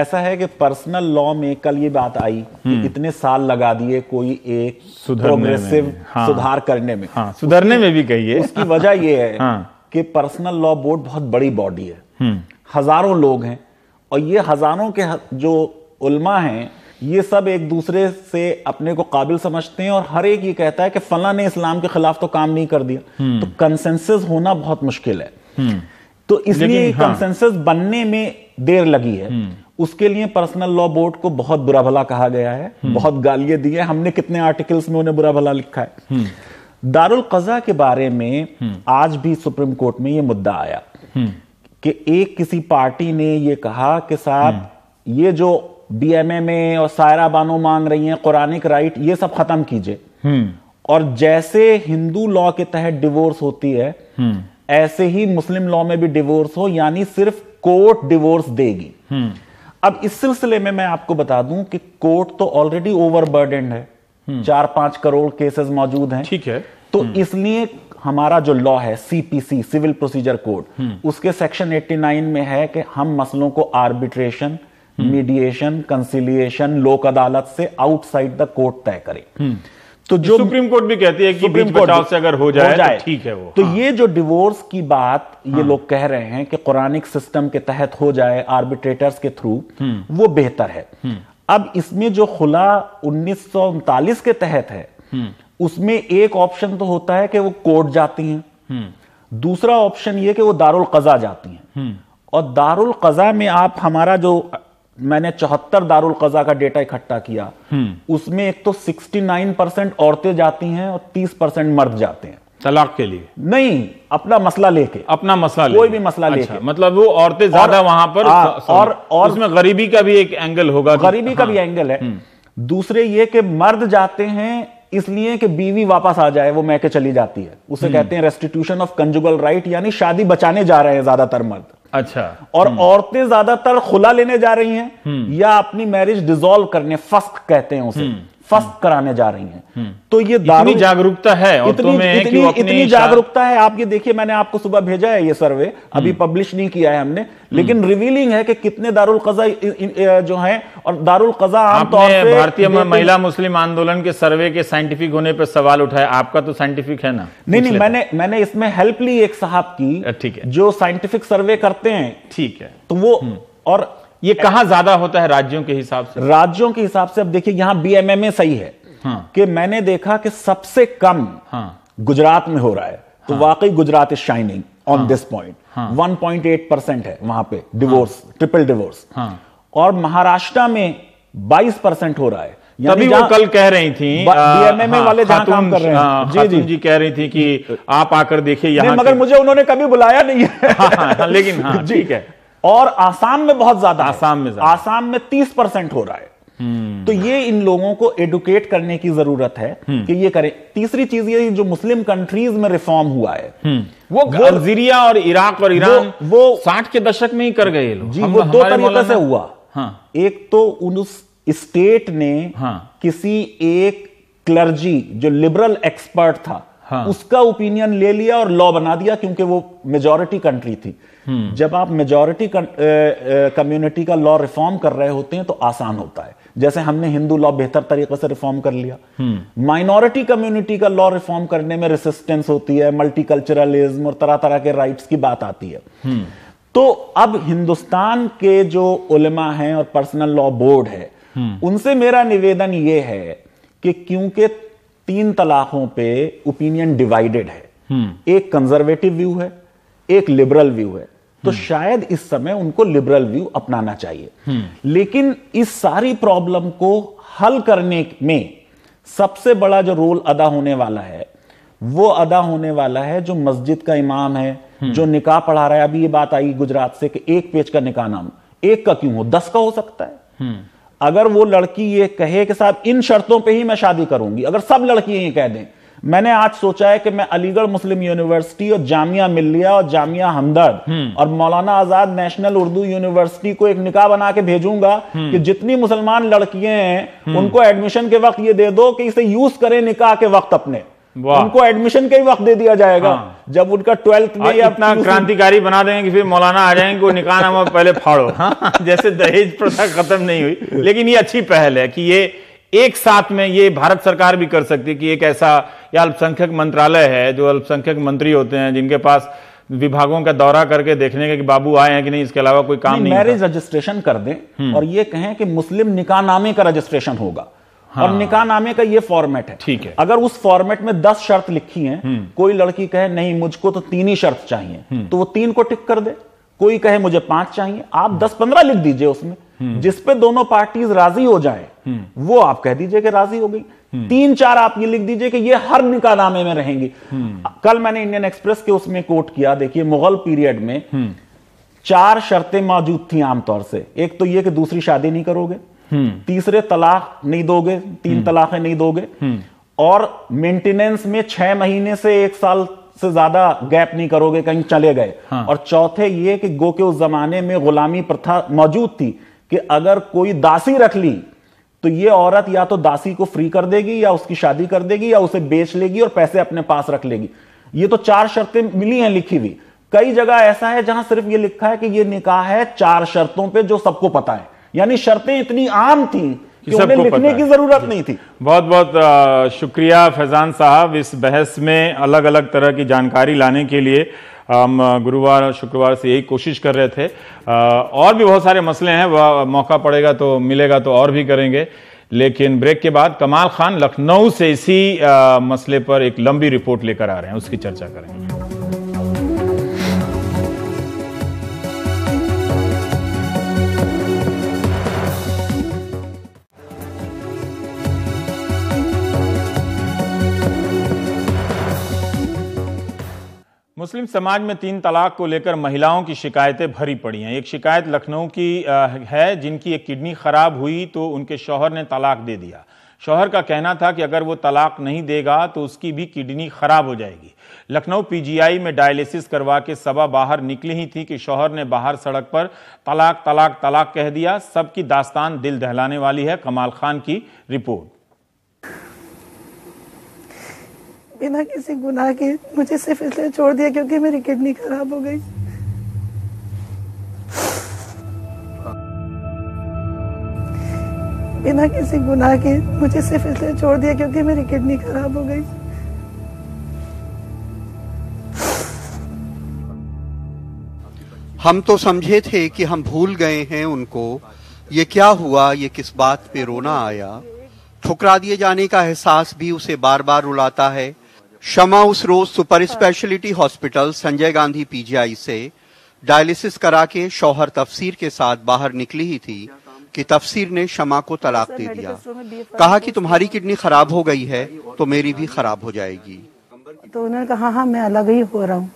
ऐसा है कि पर्सनल लॉ में कल ये बात आई कि इतने साल लगा दिए कोई एक प्रोग्रेसिव सुधार करने में, सुधरने में भी कहिए। उसकी वजह यह है कि पर्सनल लॉ बोर्ड बहुत बड़ी बॉडी है, हजारों लोग हैं, और ये हजारों के जो उल्मा हैं ये सब एक दूसरे से अपने को काबिल समझते हैं, और हर एक ये कहता है कि फला ने इस्लाम के खिलाफ तो काम नहीं कर दिया, तो कंसेंसस होना बहुत मुश्किल है। तो इसलिए हाँ। कंसेंसस बनने में देर लगी है, उसके लिए पर्सनल लॉ बोर्ड को बहुत बुरा भला कहा गया है, बहुत गालियां दी है, हमने कितने आर्टिकल्स में उन्हें बुरा भला लिखा है। दारुल क़ज़ा के बारे में आज भी सुप्रीम कोर्ट में ये मुद्दा आया कि एक किसी पार्टी ने ये कहा कि साहब ये जो बीएमए में और शायरा बानो मांग रही हैं कुरानिक राइट, ये सब खत्म कीजिए, और जैसे हिंदू लॉ के तहत डिवोर्स होती है ऐसे ही मुस्लिम लॉ में भी डिवोर्स हो, यानी सिर्फ कोर्ट डिवोर्स देगी। अब इस सिलसिले में मैं आपको बता दूं कि कोर्ट तो ऑलरेडी ओवरबर्डन है, चार पांच करोड़ केसेस मौजूद हैं, ठीक है। तो इसलिए हमारा जो लॉ है सीपीसी सिविल प्रोसीजर कोड, उसके सेक्शन नवासी में है कि हम मसलों को आर्बिट्रेशन, मीडिएशन, कंसिलिएशन, लोक अदालत से आउटसाइड द कोर्ट तय करें। तो जो सुप्रीम कोर्ट भी कहती है कि बीच बचाव से अगर हो जाए, हो जाए तो ठीक है वो। तो हाँ। ये जो डिवोर्स की बात ये हाँ। लोग कह रहे हैं कि कुरानिक सिस्टम के तहत हो जाए आर्बिट्रेटर्स के थ्रू, वो बेहतर है। अब इसमें जो खुला उन्नीस सौ उनतालीस के तहत है उसमें एक ऑप्शन तो होता है कि वो कोर्ट जाती हैं, दूसरा ऑप्शन ये कि वो दारुल कजा जाती हैं, और दारुल कजा में आप हमारा जो मैंने चौहत्तर दारुल कजा का डेटा इकट्ठा किया उसमें एक तो उनहत्तर परसेंट औरतें जाती हैं और तीस परसेंट मर्द जाते हैं तलाक के लिए, नहीं अपना मसला लेके, अपना मसला कोई भी मसला अच्छा, लेके, मतलब वो औरतें ज्यादा और, वहां पर आ, और और उसमें गरीबी का भी एक एंगल होगा, गरीबी हाँ, का भी एंगल है। दूसरे ये कि मर्द जाते हैं इसलिए कि बीवी वापस आ जाए, वो मैके चली जाती है, उसे कहते हैं रेस्टिट्यूशन ऑफ कंजुगल राइट, यानी शादी बचाने जा रहे हैं ज्यादातर मर्द। अच्छा। और औरतें ज्यादातर खुला लेने जा रही हैं या अपनी मैरिज डिसॉल्व करने, फस्क कहते हैं उसे, फस्क कराने जा रही हैं। तो ये दारू जागरूकता है, इतनी इतनी, इतनी जागरूकता है। आप ये देखिए, मैंने आपको सुबह भेजा है ये सर्वे, अभी पब्लिश नहीं किया है हमने, लेकिन रिवीलिंग है कि कितने दारुल कजा जो हैं, और दारुल कजा आमतौर पे भारतीय महिला मुस्लिम आंदोलन के सर्वे के साइंटिफिक होने पर सवाल उठाया, आपका तो साइंटिफिक है ना? नहीं नहीं, मैंने मैंने इसमें हेल्प ली एक साहब की, ठीक है, जो साइंटिफिक सर्वे करते हैं, ठीक है। तो वो और ये कहां ज्यादा होता है राज्यों के हिसाब से? राज्यों के हिसाब से अब देखिए, यहां बीएमएमए सही है हाँ। कि मैंने देखा कि सबसे कम हाँ। गुजरात में हो रहा है हाँ। तो वाकई Gujarat is shining on this point, one point eight percent है वहां पे डिवोर्स, हाँ। ट्रिपल डिवोर्स हाँ। और महाराष्ट्र में बाईस परसेंट हो रहा है। तभी वो कल कह रही थी, बीएमएमए वाले जहां काम कर रहे हैं, जी जी जी कह रही थी कि आप आकर देखिए यहां, मगर मुझे उन्होंने कभी बुलाया नहीं है, लेकिन ठीक है। और आसाम में बहुत ज्यादा, आसाम में आसाम में तीस परसेंट हो रहा है। तो ये इन लोगों को एडुकेट करने की जरूरत है कि ये करें। तीसरी चीज ये, जो मुस्लिम कंट्रीज में रिफॉर्म हुआ है, वो अल्जीरिया और इराक और ईरान, वो साठ के दशक में ही कर गए लोग जी। वो दो तरीके से हुआ, हाँ। एक तो उस स्टेट ने हाँ। किसी एक क्लर्जी जो लिबरल एक्सपर्ट था हाँ। उसका ओपिनियन ले लिया और लॉ बना दिया, क्योंकि वो मेजॉरिटी कंट्री थी। जब आप मेजॉरिटी कम्युनिटी का लॉ रिफॉर्म कर रहे होते हैं तो आसान होता है, जैसे हमने हिंदू लॉ बेहतर तरीके से रिफॉर्म कर लिया। माइनॉरिटी कम्युनिटी का लॉ रिफॉर्म करने में रेसिस्टेंस होती है, मल्टीकल्चरलिज्म और तरह तरह के राइट्स की बात आती है। तो अब हिंदुस्तान के जो उलेमा हैं और पर्सनल लॉ बोर्ड है, उनसे मेरा निवेदन यह है कि क्योंकि तीन तलाकों पे ओपिनियन डिवाइडेड है, एक कंजर्वेटिव व्यू है, एक लिबरल व्यू है, तो शायद इस समय उनको लिबरल व्यू अपनाना चाहिए। लेकिन इस सारी प्रॉब्लम को हल करने में सबसे बड़ा जो रोल अदा होने वाला है, वो अदा होने वाला है जो मस्जिद का इमाम है, जो निकाह पढ़ा रहा है। अभी ये बात आई गुजरात से कि एक पेज का निकाह नाम, एक का क्यों हो, दस का हो सकता है। अगर वो लड़की ये कहे कि साहब इन शर्तों पे ही मैं शादी करूंगी, अगर सब लड़कियां ये कह दें, मैंने आज सोचा है कि मैं अलीगढ़ मुस्लिम यूनिवर्सिटी और जामिया मिलिया और जामिया हमदर्द और मौलाना आजाद नेशनल उर्दू यूनिवर्सिटी को एक निकाह बना के भेजूंगा कि जितनी मुसलमान लड़कियां हैं उनको एडमिशन के वक्त ये दे दो कि इसे यूज करें निकाह के वक्त, अपने उनको एडमिशन के ही वक्त दे दिया जाएगा। हाँ। जब उनका ट्वेल्थ में अपना क्रांतिकारी बना देंगे कि फिर मौलाना आ जाएंगे वो निकाहनामा पहले फाड़ो, हाँ। जैसे दहेज प्रथा खत्म नहीं हुई, लेकिन ये अच्छी पहल है कि ये एक साथ में, ये भारत सरकार भी कर सकती है कि एक ऐसा, या अल्पसंख्यक मंत्रालय है जो अल्पसंख्यक मंत्री होते हैं जिनके पास विभागों का दौरा करके देखने के कि बाबू आए हैं कि नहीं, इसके अलावा कोई काम नहीं। मैरिज रजिस्ट्रेशन कर दें और ये कहें कि मुस्लिम निकाहनामे का रजिस्ट्रेशन होगा, और निकाह नामे का ये फॉर्मेट है, ठीक है। अगर उस फॉर्मेट में दस शर्त लिखी हैं, कोई लड़की कहे नहीं मुझको तो तीन ही शर्त चाहिए, तो वो तीन को टिक कर दे, कोई कहे मुझे पांच चाहिए, आप दस पंद्रह लिख दीजिए उसमें, जिसपे दोनों पार्टीज राजी हो जाएं, वो आप कह दीजिए कि राजी हो गई। तीन चार आप ये लिख दीजिए कि ये हर निकाह नामे में रहेंगी। कल मैंने इंडियन एक्सप्रेस के उसमें कोट किया, देखिए मुगल पीरियड में चार शर्तें मौजूद थी आमतौर से, एक तो ये कि दूसरी शादी नहीं करोगे, तीसरे तलाक नहीं दोगे, तीन तलाकें नहीं दोगे, और मेंटेनेंस में छह महीने से एक साल से ज्यादा गैप नहीं करोगे, कहीं चले गए, हाँ। और चौथे ये कि गो के उस जमाने में गुलामी प्रथा मौजूद थी कि अगर कोई दासी रख ली तो ये औरत या तो दासी को फ्री कर देगी या उसकी शादी कर देगी या उसे बेच लेगी और पैसे अपने पास रख लेगी। ये तो चार शर्तें मिली हैं लिखी हुई, कई जगह ऐसा है जहां सिर्फ ये लिखा है कि ये निकाह है चार शर्तों पर, जो सबको पता है, यानी शर्तें इतनी आम थी उन्हें लिखने की जरूरत नहीं थी। बहुत बहुत शुक्रिया फैजान साहब, इस बहस में अलग अलग तरह की जानकारी लाने के लिए हम गुरुवार और शुक्रवार से यही कोशिश कर रहे थे। और भी बहुत सारे मसले हैं, वह मौका पड़ेगा तो मिलेगा तो और भी करेंगे, लेकिन ब्रेक के बाद कमाल खान लखनऊ से इसी मसले पर एक लंबी रिपोर्ट लेकर आ रहे हैं, उसकी चर्चा करेंगे। मुस्लिम समाज में तीन तलाक को लेकर महिलाओं की शिकायतें भरी पड़ी हैं। एक शिकायत लखनऊ की है जिनकी एक किडनी खराब हुई तो उनके शौहर ने तलाक दे दिया। शौहर का कहना था कि अगर वो तलाक नहीं देगा तो उसकी भी किडनी खराब हो जाएगी। लखनऊ पीजीआई में डायलिसिस करवा के सबा बाहर निकली ही थी कि शौहर ने बाहर सड़क पर तलाक तलाक तलाक कह दिया। सबकी दास्तान दिल दहलाने वाली है। कमाल खान की रिपोर्ट। बिना किसी गुनाह के मुझे सिर्फ इसलिए छोड़ दिया क्योंकि मेरी किडनी खराब हो गई। बिना किसी गुनाह के मुझे सिर्फ इसलिए छोड़ दिया क्योंकि मेरी किडनी खराब हो गई। हम तो समझे थे कि हम भूल गए हैं उनको, ये क्या हुआ, ये किस बात पे रोना आया। ठुकरा दिए जाने का एहसास भी उसे बार बार रुलाता है। शमा उस रोज super speciality hospital Sanjay Gandhi PGI से डायलिसिस करा के शौहर तफसीर के साथ बाहर निकली ही थी कि तफसीर ने शमा को तलाक दे दिया। कहा कि तुम्हारी किडनी खराब हो गई है तो मेरी भी खराब हो जाएगी। तो उन्होंने कहा हाँ मैं अलग ही हो रहा हूँ।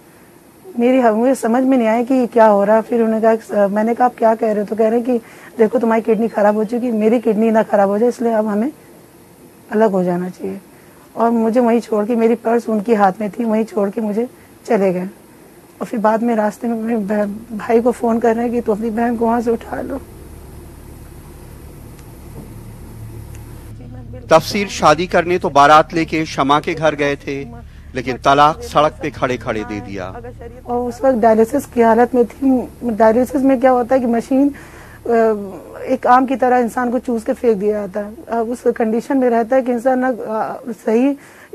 मेरी मुझे समझ में नहीं आया कि क्या हो रहा है। फिर उन्होंने कहा, मैंने कहा आप क्या कह रहे हो, तो कह रहे हैं कि देखो तुम्हारी किडनी खराब हो चुकी, मेरी किडनी ना खराब हो जाए इसलिए अब हमें अलग हो जाना चाहिए। और मुझे वहीं छोड़ के, मेरी पर्स उनके हाथ में थी, वहीं छोड़ के मुझे चले गए। और फिर बाद में रास्ते में अपने भाई को फोन कर रहे हैं कि तू अपनी बहन को वहां से उठा लो। तफसीर शादी करने तो बारात लेके शमा के घर गए थे, लेकिन तलाक सड़क पे खड़े खड़े दे दिया। और उस वक्त डायलिसिस की हालत में थी। डायलिसिस में क्या होता है कि मशीन एक आम की तरह इंसान को चूस के फेंक दिया जाता है। उस कंडीशन में रहता है कि इंसान ना सही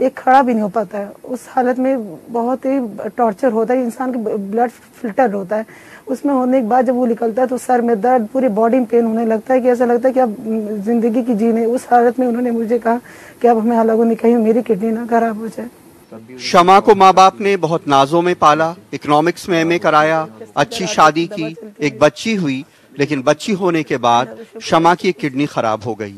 एक खड़ा भी नहीं हो पाता है। उस हालत में बहुत ही टॉर्चर होता है। इंसान के ब्लड फिल्टर होता है, उसमें होने के बाद जब वो निकलता है तो सर में दर्द, पूरे बॉडी में पेन होने लगता है कि ऐसा लगता है कि अब जिंदगी की जीने। उस हालत में उन्होंने मुझे कहा कि अब हमें अलग होने, कहीं मेरी किडनी ना खराब हो जाए। शमा को माँ बाप ने बहुत नाजों में पाला, इकोनॉमिक्स में एम ए कराया, अच्छी शादी की, एक बच्ची हुई, लेकिन बच्ची होने के बाद शमा की किडनी खराब हो गई।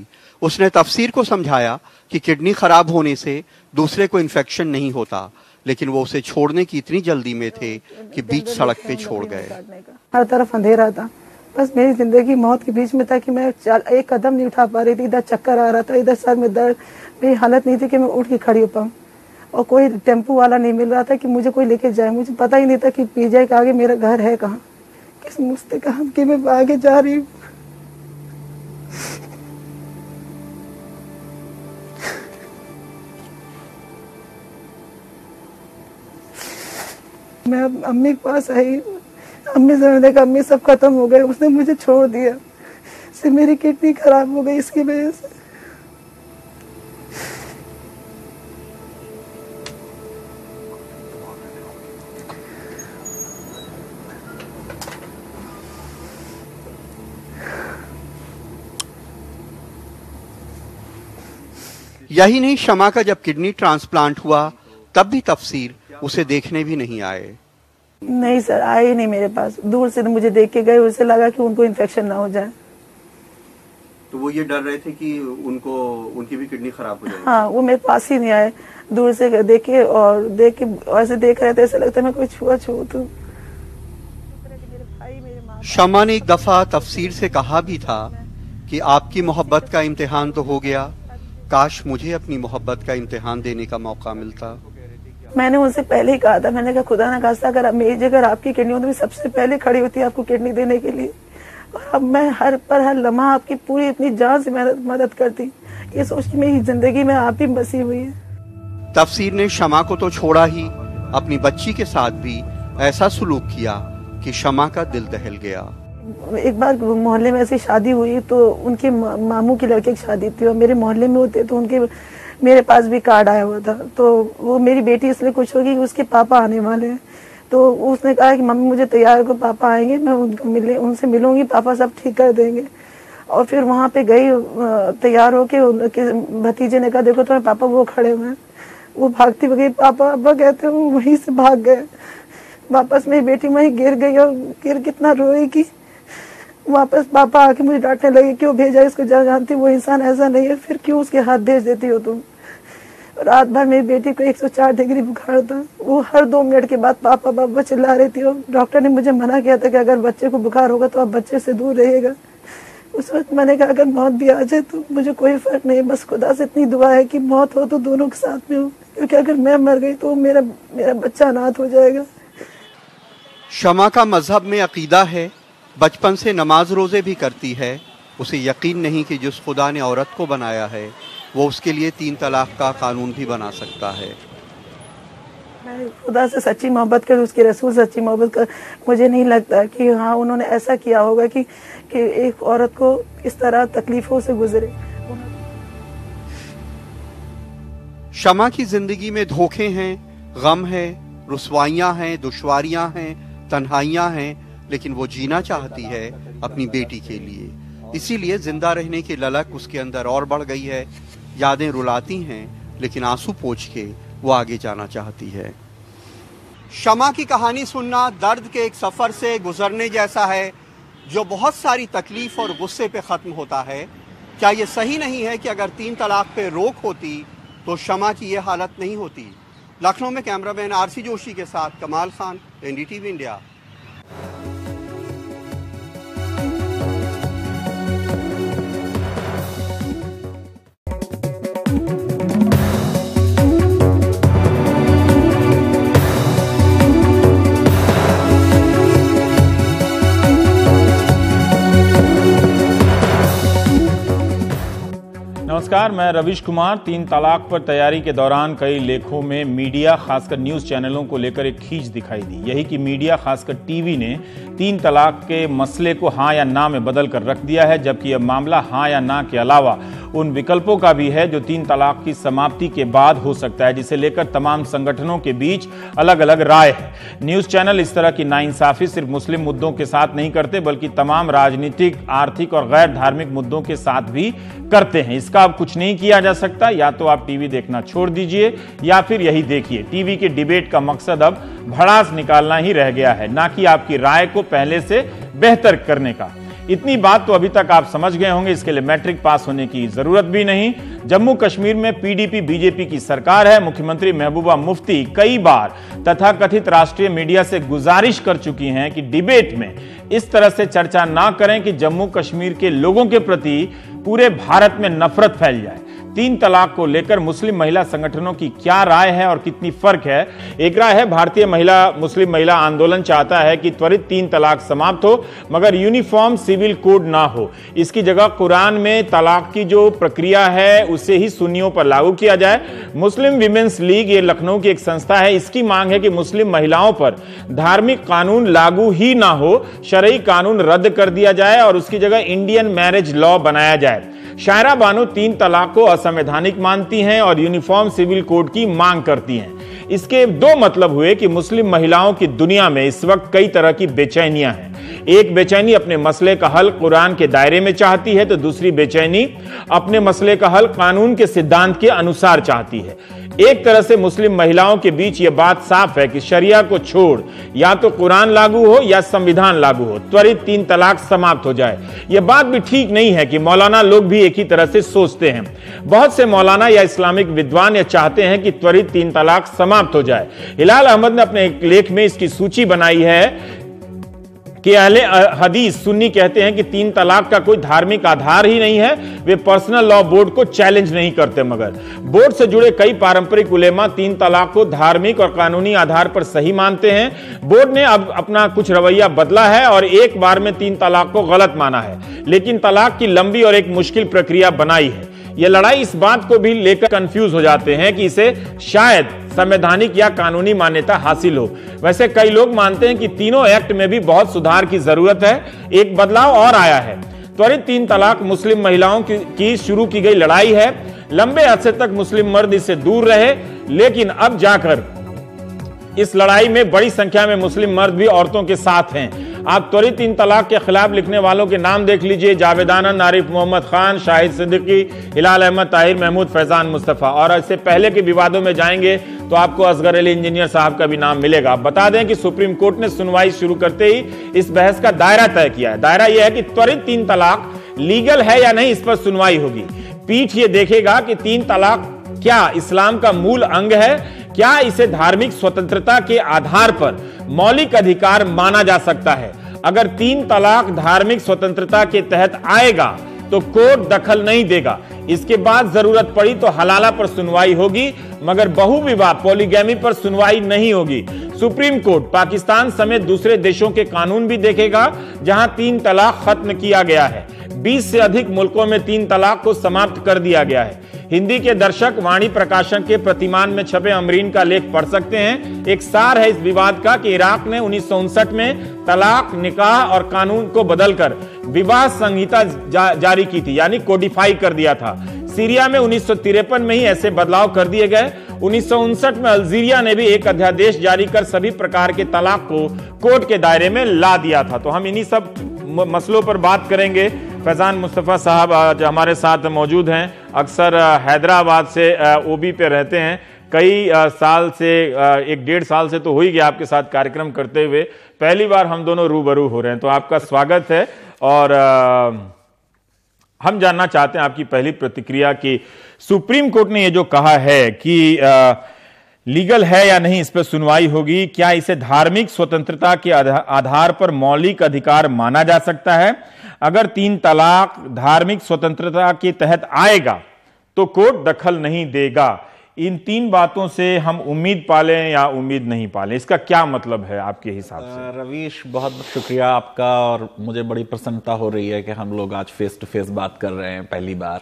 उसने तफसीर को समझाया कि किडनी खराब होने से दूसरे को इन्फेक्शन नहीं होता, लेकिन वो उसे छोड़ने की इतनी जल्दी में थे कि बीच सड़क पे छोड़ गए। हर तरफ अंधेरा था, बस मेरी जिंदगी मौत के बीच में था कि मैं एक कदम नहीं उठा पा रही थी। इधर चक्कर आ रहा था, इधर सर में दर्द, मेरी हालत नहीं थी कि मैं उठ के खड़ी हो पाऊँ। और कोई टेम्पो वाला नहीं मिल रहा था कि मुझे कोई लेके जाए। मुझे पता ही नहीं था कि पीजे के आगे मेरा घर है कहाँ। इस मुझसे कहा कि मैं आगे जा रही हूँ। मैं अम्मी के पास आई। अम्मी से देखा, अम्मी सब खत्म हो गए, उसने मुझे छोड़ दिया, इससे मेरी किडनी खराब हो गई इसकी वजह से। यही नहीं, शमा का जब किडनी ट्रांसप्लांट हुआ तब भी तफसीर उसे देखने भी नहीं आए। नहीं सर, आए नहीं मेरे पास। दूर से मुझे देख के गए, उसे लगा कि उनको इन्फेक्शन ना हो जाए। तो वो ये डर रहे थे कि उनको उनकी भी किडनी खराब हो जाए। हाँ, वो मेरे पास ही नहीं आए, दूर से देखे और देख के ऐसे देख रहे थे, ऐसा लगता मैं कोई छुआ छू तू। शमा ने एक दफा तफसीर से कहा भी था कि आपकी मोहब्बत का इम्तिहान तो हो गया, काश मुझे अपनी मोहब्बत का इम्तिहान देने का मौका मिलता। मैंने उनसे पहले ही कहा था, मैंने कहा खुदा ना खास्ता अगर मेरी जगह आपकी किडनी होती तो मैं सबसे पहले खड़ी होती आपको किडनी देने के लिए। और अब मैं हर पर हर लम्हा आपकी पूरी इतनी जान से मदद, मदद करती। ये सोच के मेरी जिंदगी में आप ही बसी हुई है। तफसीर ने शमा को तो छोड़ा ही, अपनी बच्ची के साथ भी ऐसा सलूक किया कि शमा का दिल दहल गया। एक बार मोहल्ले में ऐसी शादी हुई तो उनके मामू की लड़के की शादी थी और मेरे मोहल्ले में होते तो उनके मेरे पास भी कार्ड आया हुआ था। तो वो मेरी बेटी इसलिए खुश होगी कि उसके पापा आने वाले हैं, तो उसने कहा कि मम्मी मुझे तैयार को पापा आएंगे, मैं उनको मिले उनसे मिलूंगी, पापा सब ठीक कर देंगे। और फिर वहाँ पे गई तैयार होके, उनके भतीजे ने कहा देखो तुम्हारे पापा वो खड़े हुए हैं। वो भागती गई, पापा पापा कहते वो वहीं से भाग गए। वापस मेरी बेटी वहीं गिर गई और गिर कितना रोई कि वापस पापा आके मुझे डांटने लगे, क्यों भेजा इसको, जा जानती वो इंसान ऐसा नहीं है, फिर क्यों उसके हाथ भेज देती हो तुम। रात भर मेरी बेटी को एक सौ चार डिग्री बुखार था, वो हर दो मिनट के बाद पापा पापा चिल्ला रही थी। और डॉक्टर ने मुझे मना किया था कि अगर बच्चे को बुखार होगा तो आप बच्चे से दूर रहिएगा। उस वक्त मैंने कहा अगर मौत भी आ जाए तो मुझे कोई फर्क नहीं, बस खुदा से इतनी दुआ है कि मौत हो तो दोनों के साथ में हो, क्योंकि अगर मैं मर गई तो मेरा मेरा बच्चा अनाथ हो जाएगा। शमा का मजहब में अकीदा है, बचपन से नमाज रोज़े भी करती है। उसे यकीन नहीं कि जिस खुदा ने औरत को बनाया है वो उसके लिए तीन तलाक का कानून भी बना सकता है। मैं खुदा से सच्ची मोहब्बत कर, उसके रसूल सच्ची मोहब्बत कर, मुझे नहीं लगता कि हाँ उन्होंने ऐसा किया होगा कि कि एक औरत को इस तरह तकलीफ़ों से गुजरे। शमा की जिंदगी में धोखे हैं, गम है, रुसवाइयाँ हैं, दुश्वारियाँ हैं, तन्हाइयाँ हैं, लेकिन वो जीना चाहती है अपनी बेटी के लिए। इसीलिए जिंदा रहने की ललक उसके अंदर और बढ़ गई है। यादें रुलाती हैं लेकिन आंसू पोंछ के वो आगे जाना चाहती है। शमा की कहानी सुनना दर्द के एक सफ़र से गुजरने जैसा है जो बहुत सारी तकलीफ और गुस्से पे ख़त्म होता है। क्या ये सही नहीं है कि अगर तीन तलाक पे रोक होती तो शमा की ये हालत नहीं होती। लखनऊ में कैमरामैन आरसी जोशी के साथ कमाल खान, एनडीटीवी इंडिया। नमस्कार, मैं रविश कुमार। तीन तलाक पर तैयारी के दौरान कई लेखों में मीडिया खासकर न्यूज़ चैनलों को लेकर एक खींच दिखाई दी। यही कि मीडिया खासकर टीवी ने तीन तलाक के मसले को हाँ या ना में बदल कर रख दिया है, जबकि अब मामला हाँ या ना के अलावा उन विकल्पों का भी है जो तीन तलाक की समाप्ति के बाद हो सकता है, जिसे लेकर तमाम संगठनों के बीच अलग अलग राय है। न्यूज़ चैनल इस तरह की नाइंसाफी सिर्फ मुस्लिम मुद्दों के साथ नहीं करते, बल्कि तमाम राजनीतिक, आर्थिक और गैर धार्मिक मुद्दों के साथ भी करते हैं। इसका अब कुछ नहीं किया जा सकता। या तो आप टीवी देखना छोड़ दीजिए या फिर यही देखिए। टीवी के डिबेट का मकसद अब भड़ास निकालना ही रह गया है, ना कि आपकी राय को पहले से बेहतर करने का। इतनी बात तो अभी तक आप समझ गए होंगे, इसके लिए मैट्रिक पास होने की जरूरत भी नहीं। जम्मू कश्मीर में पीडीपी बीजेपी की सरकार है। मुख्यमंत्री महबूबा मुफ्ती कई बार तथाकथित राष्ट्रीय मीडिया से गुजारिश कर चुकी हैं कि डिबेट में इस तरह से चर्चा ना करें कि जम्मू कश्मीर के लोगों के प्रति पूरे भारत में नफरत फैल जाए। तीन तलाक को लेकर मुस्लिम महिला संगठनों की क्या राय है और कितनी फर्क है। एक राय है भारतीय महिला मुस्लिम महिला आंदोलन चाहता है कि त्वरित तीन तलाक समाप्त हो, मगर यूनिफॉर्म सिविल कोड ना हो, इसकी जगह कुरान में तलाक की जो प्रक्रिया है उसे ही सुन्नियों पर लागू किया जाए। मुस्लिम विमेन्स लीग, ये लखनऊ की एक संस्था है, इसकी मांग है कि मुस्लिम महिलाओं पर धार्मिक कानून लागू ही ना हो, शरई कानून रद्द कर दिया जाए और उसकी जगह इंडियन मैरिज लॉ बनाया जाए। शायरा बानो तीन तलाक को असंवैधानिक मानती हैं और यूनिफॉर्म सिविल कोड की मांग करती हैं। इसके दो मतलब हुए कि मुस्लिम महिलाओं की दुनिया में इस वक्त कई तरह की बेचैनियां हैं। एक बेचैनी अपने मसले का हल कुरान के दायरे में चाहती है, तो दूसरी बेचैनी अपने मसले का हल कानून के सिद्धांत के अनुसार चाहती है। एक तरह से मुस्लिम महिलाओं के बीच ये बात साफ है कि शरिया को छोड़ या तो कुरान लागू हो या संविधान लागू हो, त्वरित तीन तलाक समाप्त हो जाए। ये बात भी ठीक नहीं है कि मौलाना लोग भी एक ही तरह से सोचते हैं। बहुत से मौलाना या इस्लामिक विद्वान ये चाहते हैं कि त्वरित तीन तलाक समाप्त हो जाए। हिलाल अहमद ने अपने एक लेख में इसकी सूची बनाई है कि अहले हदीस सुन्नी कहते हैं कि तीन तलाक का कोई धार्मिक आधार ही नहीं है। वे पर्सनल लॉ बोर्ड को चैलेंज नहीं करते, मगर बोर्ड से जुड़े कई पारंपरिक उलेमा तीन तलाक को धार्मिक और कानूनी आधार पर सही मानते हैं। बोर्ड ने अब अपना कुछ रवैया बदला है और एक बार में तीन तलाक को गलत माना है, लेकिन तलाक की लंबी और एक मुश्किल प्रक्रिया बनाई है। यह लड़ाई इस बात को भी लेकर कंफ्यूज हो जाते हैं कि इसे शायद संवैधानिक या कानूनी मान्यता हासिल हो। वैसे कई लोग मानते हैं कि तीनों एक्ट में भी बहुत सुधार की जरूरत है। एक बदलाव और आया है, त्वरित तीन तलाक मुस्लिम महिलाओं की, की शुरू की गई लड़ाई है। लंबे अरसे तक मुस्लिम मर्द इससे दूर रहे, लेकिन अब जाकर इस लड़ाई में बड़ी संख्या में मुस्लिम मर्द भी औरतों के साथ हैं। आप त्वरित तीन तलाक के खिलाफ लिखने वालों के नाम देख लीजिए, जावेद आनंद, आरिफ मोहम्मद खान, शाहिद सिद्दीकी, हिलाल अहमद, ताहिर महमूद, फैजान मुस्तफा। और इससे पहले के विवादों में जाएंगे तो आपको असगर अली इंजीनियर साहब का भी नाम मिलेगा। आप बता दें कि सुप्रीम कोर्ट ने सुनवाई शुरू करते ही इस बहस का दायरा तय किया है। दायरा यह है कि त्वरित तीन तलाक लीगल है या नहीं, इस पर सुनवाई होगी। पीठ ये देखेगा कि तीन तलाक क्या इस्लाम का मूल अंग है, क्या इसे धार्मिक स्वतंत्रता के आधार पर मौलिक अधिकार माना जा सकता है। अगर तीन तलाक धार्मिक स्वतंत्रता के तहत आएगा तो कोर्ट दखल नहीं देगा। इसके बाद जरूरत पड़ी तो हलाला पर सुनवाई होगी, मगर बहुविवाह पॉलीगैमी पर सुनवाई नहीं होगी। सुप्रीम कोर्ट पाकिस्तान समेत दूसरे देशों के कानून भी देखेगा जहां तीन तलाक खत्म किया गया है। बीस से अधिक मुल्कों में तीन तलाक को समाप्त कर दिया गया है। हिंदी के दर्शक वाणी प्रकाशन के प्रतिमान में छपे अमरीन का लेख पढ़ सकते हैं। एक सार है इस विवाद का कि इराक ने उन्नीस सौ उनसठ में तलाक, निकाह और कानून को बदलकर विवाह संहिता जा, जारी की थी, यानी कोडिफाई कर दिया था। सीरिया में उन्नीस सौ तिरपन में ही ऐसे बदलाव कर दिए गए। उन्नीस सौ उनसठ में अल्जीरिया ने भी एक अध्यादेश जारी कर सभी प्रकार के तलाक को कोर्ट के दायरे में ला दिया था। तो हम इन्हीं सब मसलों पर बात करेंगे। फैजान मुस्तफा साहब आज हमारे साथ मौजूद हैं, अक्सर हैदराबाद से ओबी पे रहते हैं, कई साल से, एक डेढ़ साल से तो हो ही गया आपके साथ कार्यक्रम करते हुए, पहली बार हम दोनों रूबरू हो रहे हैं, तो आपका स्वागत है। और हम जानना चाहते हैं आपकी पहली प्रतिक्रिया कि सुप्रीम कोर्ट ने ये जो कहा है कि लीगल है या नहीं, इस पर सुनवाई होगी, क्या इसे धार्मिक स्वतंत्रता के आधार पर मौलिक अधिकार माना जा सकता है। अगर तीन तलाक धार्मिक स्वतंत्रता के तहत आएगा तो कोर्ट दखल नहीं देगा। इन तीन बातों से हम उम्मीद पालें या उम्मीद नहीं पालें, इसका क्या मतलब है आपके हिसाब से? रविश, बहुत बहुत शुक्रिया आपका, और मुझे बड़ी प्रसन्नता हो रही है कि हम लोग आज फेस टू फेस बात कर रहे हैं पहली बार।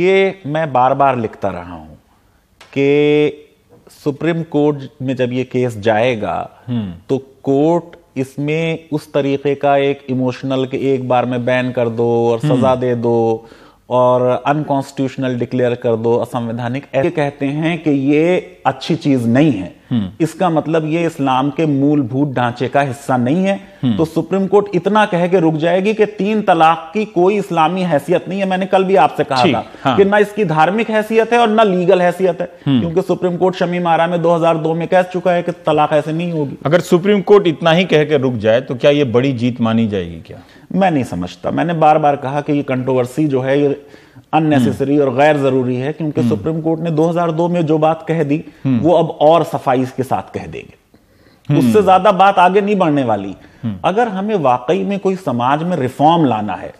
ये मैं बार बार लिखता रहा हूँ कि सुप्रीम कोर्ट में जब ये केस जाएगा तो कोर्ट इसमें उस तरीके का एक इमोशनल के एक बार में बैन कर दो और सजा दे दो और अनकॉन्स्टिट्यूशनल डिक्लेयर कर दो, असंवैधानिक, ऐसे कहते हैं कि ये अच्छी चीज नहीं है। इसका मतलब ये इस्लाम के मूलभूत ढांचे का हिस्सा नहीं है। तो सुप्रीम कोर्ट इतना कह के रुक जाएगी कि तीन तलाक की कोई इस्लामी हैसियत नहीं है। मैंने कल भी आपसे कहा था, हाँ, कि ना इसकी धार्मिक हैसियत है और ना लीगल हैसियत है, क्योंकि सुप्रीम कोर्ट शमीम आरा में दो हज़ार दो में कह चुका है कि तलाक ऐसे नहीं होगी। अगर सुप्रीम कोर्ट इतना ही कह के रुक जाए तो क्या ये बड़ी जीत मानी जाएगी? क्या मैं नहीं समझता। मैंने बार बार कहा कि ये कंट्रोवर्सी जो है ये अननेसेसरी और गैर जरूरी है, क्योंकि सुप्रीम कोर्ट ने दो हज़ार दो में जो बात कह दी वो अब और सफाई के साथ कह देंगे, उससे ज्यादा बात आगे नहीं बढ़ने वाली। अगर हमें वाकई में कोई समाज में रिफॉर्म लाना है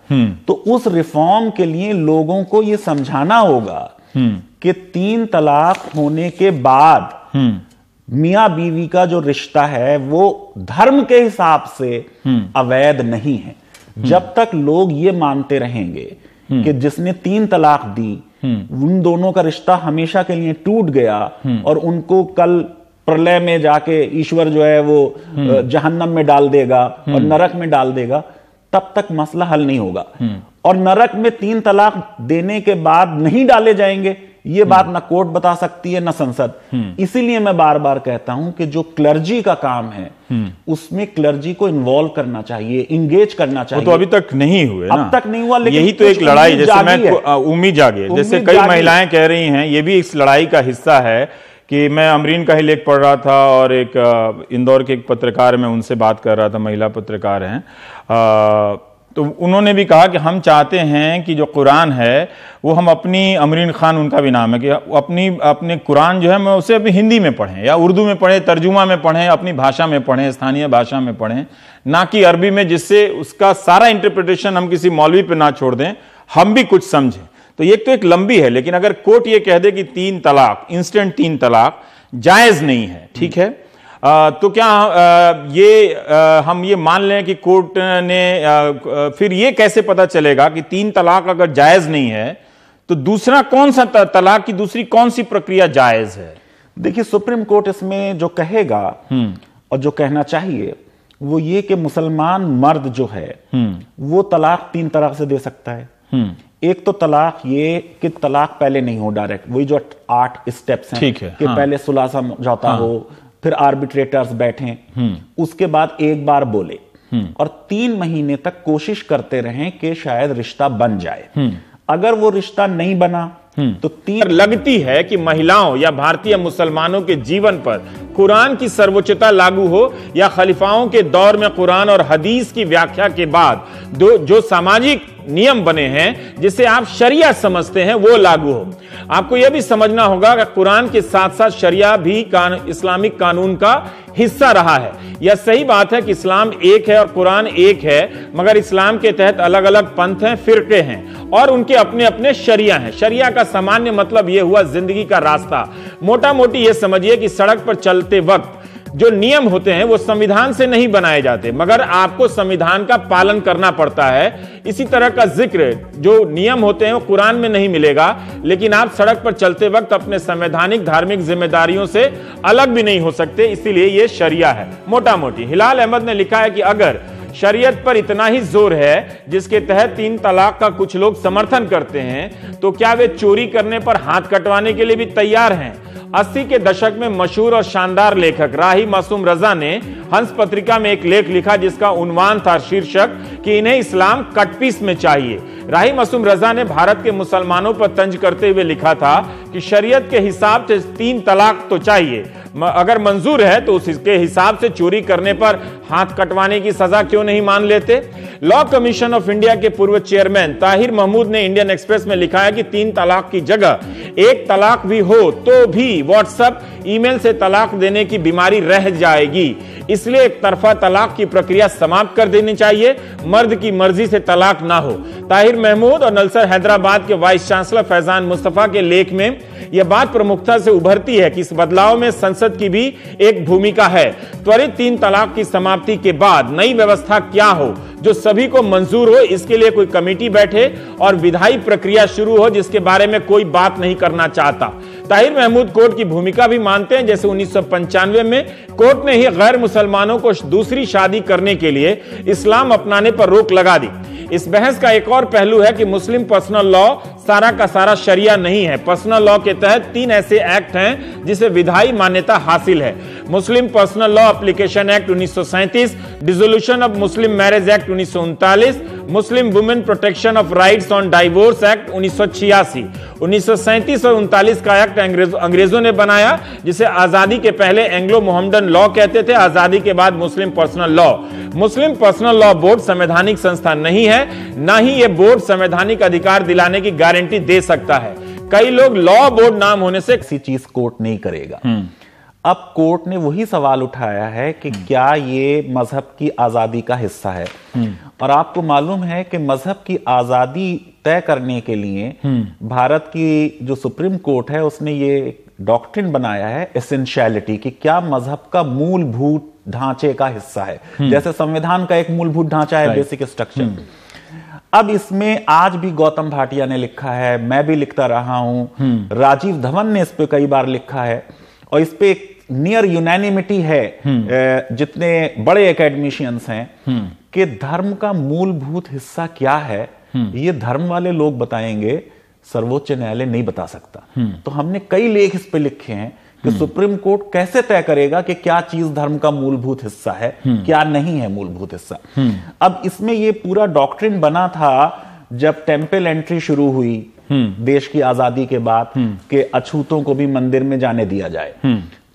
तो उस रिफॉर्म के लिए लोगों को ये समझाना होगा कि तीन तलाक होने के बाद मियां बीवी का जो रिश्ता है वो धर्म के हिसाब से अवैध नहीं है। जब तक लोग ये मानते रहेंगे कि जिसने तीन तलाक दी उन दोनों का रिश्ता हमेशा के लिए टूट गया और उनको कल प्रलय में जाके ईश्वर जो है वो जहन्नम में डाल देगा और नरक में डाल देगा, तब तक मसला हल नहीं होगा। और नरक में तीन तलाक देने के बाद नहीं डाले जाएंगे ये बात ना कोर्ट बता सकती है ना संसद। इसीलिए मैं बार बार कहता हूं कि जो क्लर्जी का काम है उसमें क्लर्जी को इन्वॉल्व करना चाहिए, इंगेज करना चाहिए। तो अभी तक नहीं हुए ना? अब तक नहीं हुआ, लेकिन यही तो एक लड़ाई, जैसे मैं उम्मीद जागी, जैसे कई महिलाएं कह रही हैं, ये भी इस लड़ाई का हिस्सा है। कि मैं अमरीन का ही लेख पढ़ रहा था और एक इंदौर के एक पत्रकार, में उनसे बात कर रहा था, महिला पत्रकार हैं, तो उन्होंने भी कहा कि हम चाहते हैं कि जो कुरान है वो हम अपनी, अमरीन खान उनका भी नाम है, कि अपनी अपने कुरान जो है मैं उसे अपनी हिंदी में पढ़ें या उर्दू में पढ़ें, तर्जुमा में पढ़ें, अपनी भाषा में पढ़ें, स्थानीय भाषा में पढ़ें, ना कि अरबी में, जिससे उसका सारा इंटरप्रिटेशन हम किसी मौलवी पे ना छोड़ दें, हम भी कुछ समझें। तो ये तो एक लंबी है, लेकिन अगर कोर्ट ये कह दे कि तीन तलाक, इंस्टेंट तीन तलाक जायज़ नहीं है, ठीक है, आ, तो क्या आ, ये आ, हम ये मान लें कि कोर्ट ने आ, आ, फिर ये कैसे पता चलेगा कि तीन तलाक अगर जायज नहीं है तो दूसरा कौन सा तलाक की दूसरी कौन सी प्रक्रिया जायज है? देखिए सुप्रीम कोर्ट इसमें जो कहेगा और जो कहना चाहिए वो ये कि मुसलमान मर्द जो है वो तलाक तीन तरह से दे सकता है। एक तो तलाक ये कि तलाक पहले नहीं हो डायरेक्ट, वही जो आठ स्टेप्स हैं है, कि हाँ। पहले सुलासा जाता हाँ। हो, फिर आर्बिट्रेटर्स बैठें, उसके बाद एक बार बोले और तीन महीने तक कोशिश करते रहें कि शायद रिश्ता बन जाए। अगर वो रिश्ता नहीं बना तो तीन लगती है कि महिलाओं या भारतीय मुसलमानों के जीवन पर कुरान की सर्वोच्चता लागू हो या खलीफाओं के दौर में कुरान और हदीस की व्याख्या के बाद दो जो सामाजिक नियम बने हैं जिसे आप शरिया समझते हैं वो लागू हो। आपको यह भी समझना होगा कि कुरान के साथ साथ शरिया भी कान, इस्लामिक कानून का हिस्सा रहा है। यह सही बात है कि इस्लाम एक है और कुरान एक है, मगर इस्लाम के तहत अलग अलग पंथ हैं, फिरके हैं और उनके अपने अपने शरिया हैं। शरिया का सामान्य मतलब यह हुआ जिंदगी का रास्ता। मोटा मोटी यह समझिए कि सड़क पर चलते वक्त जो नियम होते हैं वो संविधान से नहीं बनाए जाते, मगर आपको संविधान का पालन करना पड़ता है। इसी तरह का जिक्र जो नियम होते हैं वो कुरान में नहीं मिलेगा, लेकिन आप सड़क पर चलते वक्त अपने संवैधानिक धार्मिक जिम्मेदारियों से अलग भी नहीं हो सकते, इसीलिए ये शरिया है मोटा मोटी। हिलाल अहमद ने लिखा है कि अगर शरीयत पर इतना ही जोर है जिसके तहत तीन तलाक का कुछ लोग समर्थन करते हैं, तो क्या वे चोरी करने पर हाथ कटवाने के लिए भी तैयार हैं। अस्सी के दशक में मशहूर और शानदार लेखक राही मासूम रजा ने हंस पत्रिका में एक लेख लिखा जिसका उन्वान था शीर्षक कि इन्हें इस्लाम कटपीस में चाहिए। राही मासूम रजा ने भारत के मुसलमानों पर तंज करते हुए लिखा था कि शरीयत के हिसाब से तीन तलाक तो चाहिए, अगर मंजूर है तो उसके हिसाब से चोरी करने पर हाथ कटवाने की सजा क्यों नहीं मान लेते। लॉ कमीशन ऑफ इंडिया के पूर्व चेयरमैन ताहिर महमूद ने इंडियन एक्सप्रेस में लिखा है कि तीन तलाक की जगह एक तलाक भी हो तो भी व्हाट्सएप ईमेल से तलाक देने की बीमारी रह जाएगी, इसलिए एक तरफा तलाक की प्रक्रिया समाप्त कर देनी चाहिए, मर्द की मर्जी से तलाक ना हो। ताहिर महमूद और नलसर हैदराबाद के वाइस चांसलर फैजान मुस्तफा के लेख में यह बात प्रमुखता से उभरती है कि इस बदलाव में संसद की भी एक भूमिका है। त्वरित तीन तलाक की समाप्ति के बाद नई व्यवस्था क्या हो जो सभी को मंजूर हो, इसके लिए कोई कमेटी बैठे और विधायी प्रक्रिया शुरू हो जिसके बारे में कोई बात नहीं करना चाहता। ताहिर महमूद कोर्ट की भूमिका भी मानते हैं, जैसे उन्नीस सौ पंचानवे में कोर्ट ने ही गैर मुसलमानों को दूसरी शादी करने के लिए इस्लाम अपनाने पर रोक लगा दी। इस बहस का एक और पहलू है कि मुस्लिम पर्सनल लॉ सारा का सारा शरिया नहीं है। पर्सनल लॉ के तहत तीन ऐसे एक्ट हैं जिसे विधायी मान्यता हासिल है। Muslim personal law application act उन्नीस सौ सैंतीस, dissolution of Muslim marriage act उन्नीस सौ उनतालीस, Muslim women protection of rights on divorce act उन्नीस सौ छियासी। उन्नीस सौ सैंतीस और उनतालीस का एक्ट अंग्रेज, अंग्रेजों ने बनाया, जिसे आजादी के पहले एंग्लो मोहम्मदन लॉ कहते थे, आजादी के बाद Muslim personal law. Muslim personal law board संवैधानिक संस्था नहीं है, ना ही यह बोर्ड संवैधानिक अधिकार दिलाने की गारंटी दे सकता है। कई लोग लॉ बोर्ड नाम होने से किसी चीज कोर्ट नहीं करेगा। अब कोर्ट ने वही सवाल उठाया है कि क्या ये मजहब की आजादी का हिस्सा है, और आपको मालूम है कि मजहब की आजादी तय करने के लिए भारत की जो सुप्रीम कोर्ट है उसने ये डॉक्ट्रिन बनाया है एसेंशियलिटी, कि क्या मजहब का मूलभूत ढांचे का हिस्सा है, जैसे संविधान का एक मूलभूत ढांचा है बेसिक स्ट्रक्चर। अब इसमें आज भी गौतम भाटिया ने लिखा है, मैं भी लिखता रहा हूं, राजीव धवन ने इस पे कई बार लिखा है और इस पे नियर यूनानिमिटी है जितने बड़े एकेडमिशियंस हैं कि धर्म का मूलभूत हिस्सा क्या है ये धर्म वाले लोग बताएंगे, सर्वोच्च न्यायालय नहीं बता सकता। तो हमने कई लेख इस पे लिखे हैं कि सुप्रीम कोर्ट कैसे तय करेगा कि क्या चीज धर्म का मूलभूत हिस्सा है क्या नहीं है मूलभूत हिस्सा। अब इसमें ये पूरा डॉक्ट्रिन बना था जब टेम्पल एंट्री शुरू हुई देश की आजादी के बाद कि अछूतों को भी मंदिर में जाने दिया जाए,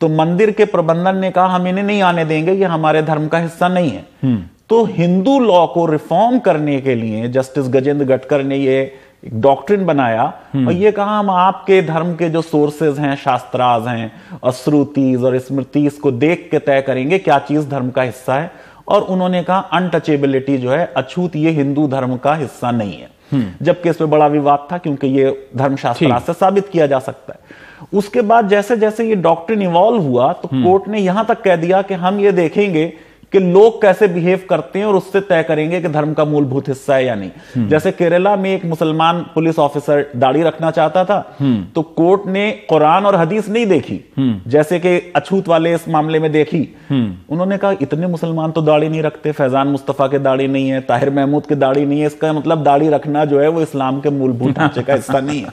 तो मंदिर के प्रबंधन ने कहा हम इन्हें नहीं आने देंगे, ये हमारे धर्म का हिस्सा नहीं है। तो हिंदू लॉ को रिफॉर्म करने के लिए जस्टिस गजेंद्र गटकर ने ये डॉक्ट्रिन बनाया और ये कहा हम आपके धर्म के जो सोर्सेज हैं, शास्त्राज हैं और श्रुतिज और स्मृतिज को देख के तय करेंगे क्या चीज धर्म का हिस्सा है। और उन्होंने कहा अनटचेबिलिटी जो है, अछूत, ये हिंदू धर्म का हिस्सा नहीं है, जबकि इस पे बड़ा विवाद था क्योंकि ये धर्मशास्त्र से साबित किया जा सकता है। उसके बाद जैसे जैसे ये डॉक्ट्रिन इवॉल्व हुआ तो कोर्ट ने यहां तक कह दिया कि हम ये देखेंगे कि लोग कैसे बिहेव करते हैं और उससे तय करेंगे कि धर्म का मूलभूत हिस्सा है या नहीं। जैसे केरला में एक मुसलमान पुलिस ऑफिसर दाढ़ी रखना चाहता था तो कोर्ट ने कुरान और हदीस नहीं देखी, जैसे कि अछूत वाले इस मामले में देखी। उन्होंने कहा इतने मुसलमान तो दाढ़ी नहीं रखते, फैजान मुस्तफा के दाढ़ी नहीं है, ताहिर महमूद के दाढ़ी नहीं है, इसका मतलब दाढ़ी रखना जो है वो इस्लाम के मूलभूत ढांचे का हिस्सा नहीं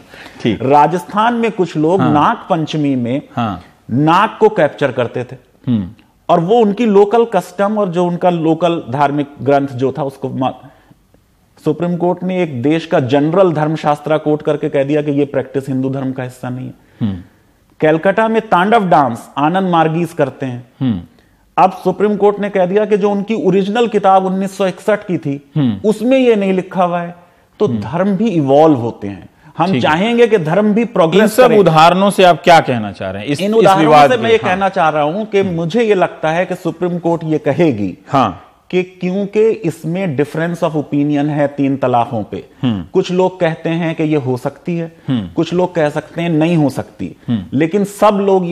है। राजस्थान में कुछ लोग नाग पंचमी में नाग को कैप्चर करते थे और वो उनकी लोकल कस्टम और जो उनका लोकल धार्मिक ग्रंथ जो था उसको सुप्रीम कोर्ट ने एक देश का जनरल धर्मशास्त्रा कोर्ट करके कह दिया कि ये प्रैक्टिस हिंदू धर्म का हिस्सा नहीं है। कलकत्ता में तांडव डांस आनंद मार्गीस करते हैं, अब सुप्रीम कोर्ट ने कह दिया कि जो उनकी ओरिजिनल किताब उन्नीस सौ इकसठ की थी उसमें ये नहीं लिखा हुआ है। तो धर्म भी इवॉल्व होते हैं, हम चाहेंगे कि धर्म भी प्रोग्रेस करे। इन सब उदाहरणों से आप क्या कहना चाह रहे हैं? इस, इन उदाहरणों से मैं ये हाँ। कहना चाह रहा हूं कि मुझे ये लगता है कि सुप्रीम कोर्ट ये कहेगी हाँ कि क्योंकि इसमें डिफरेंस ऑफ ओपिनियन है तीन तलाकों पे, कुछ लोग कहते हैं कि ये हो सकती है, कुछ लोग कह सकते हैं नहीं हो सकती, लेकिन सब लोग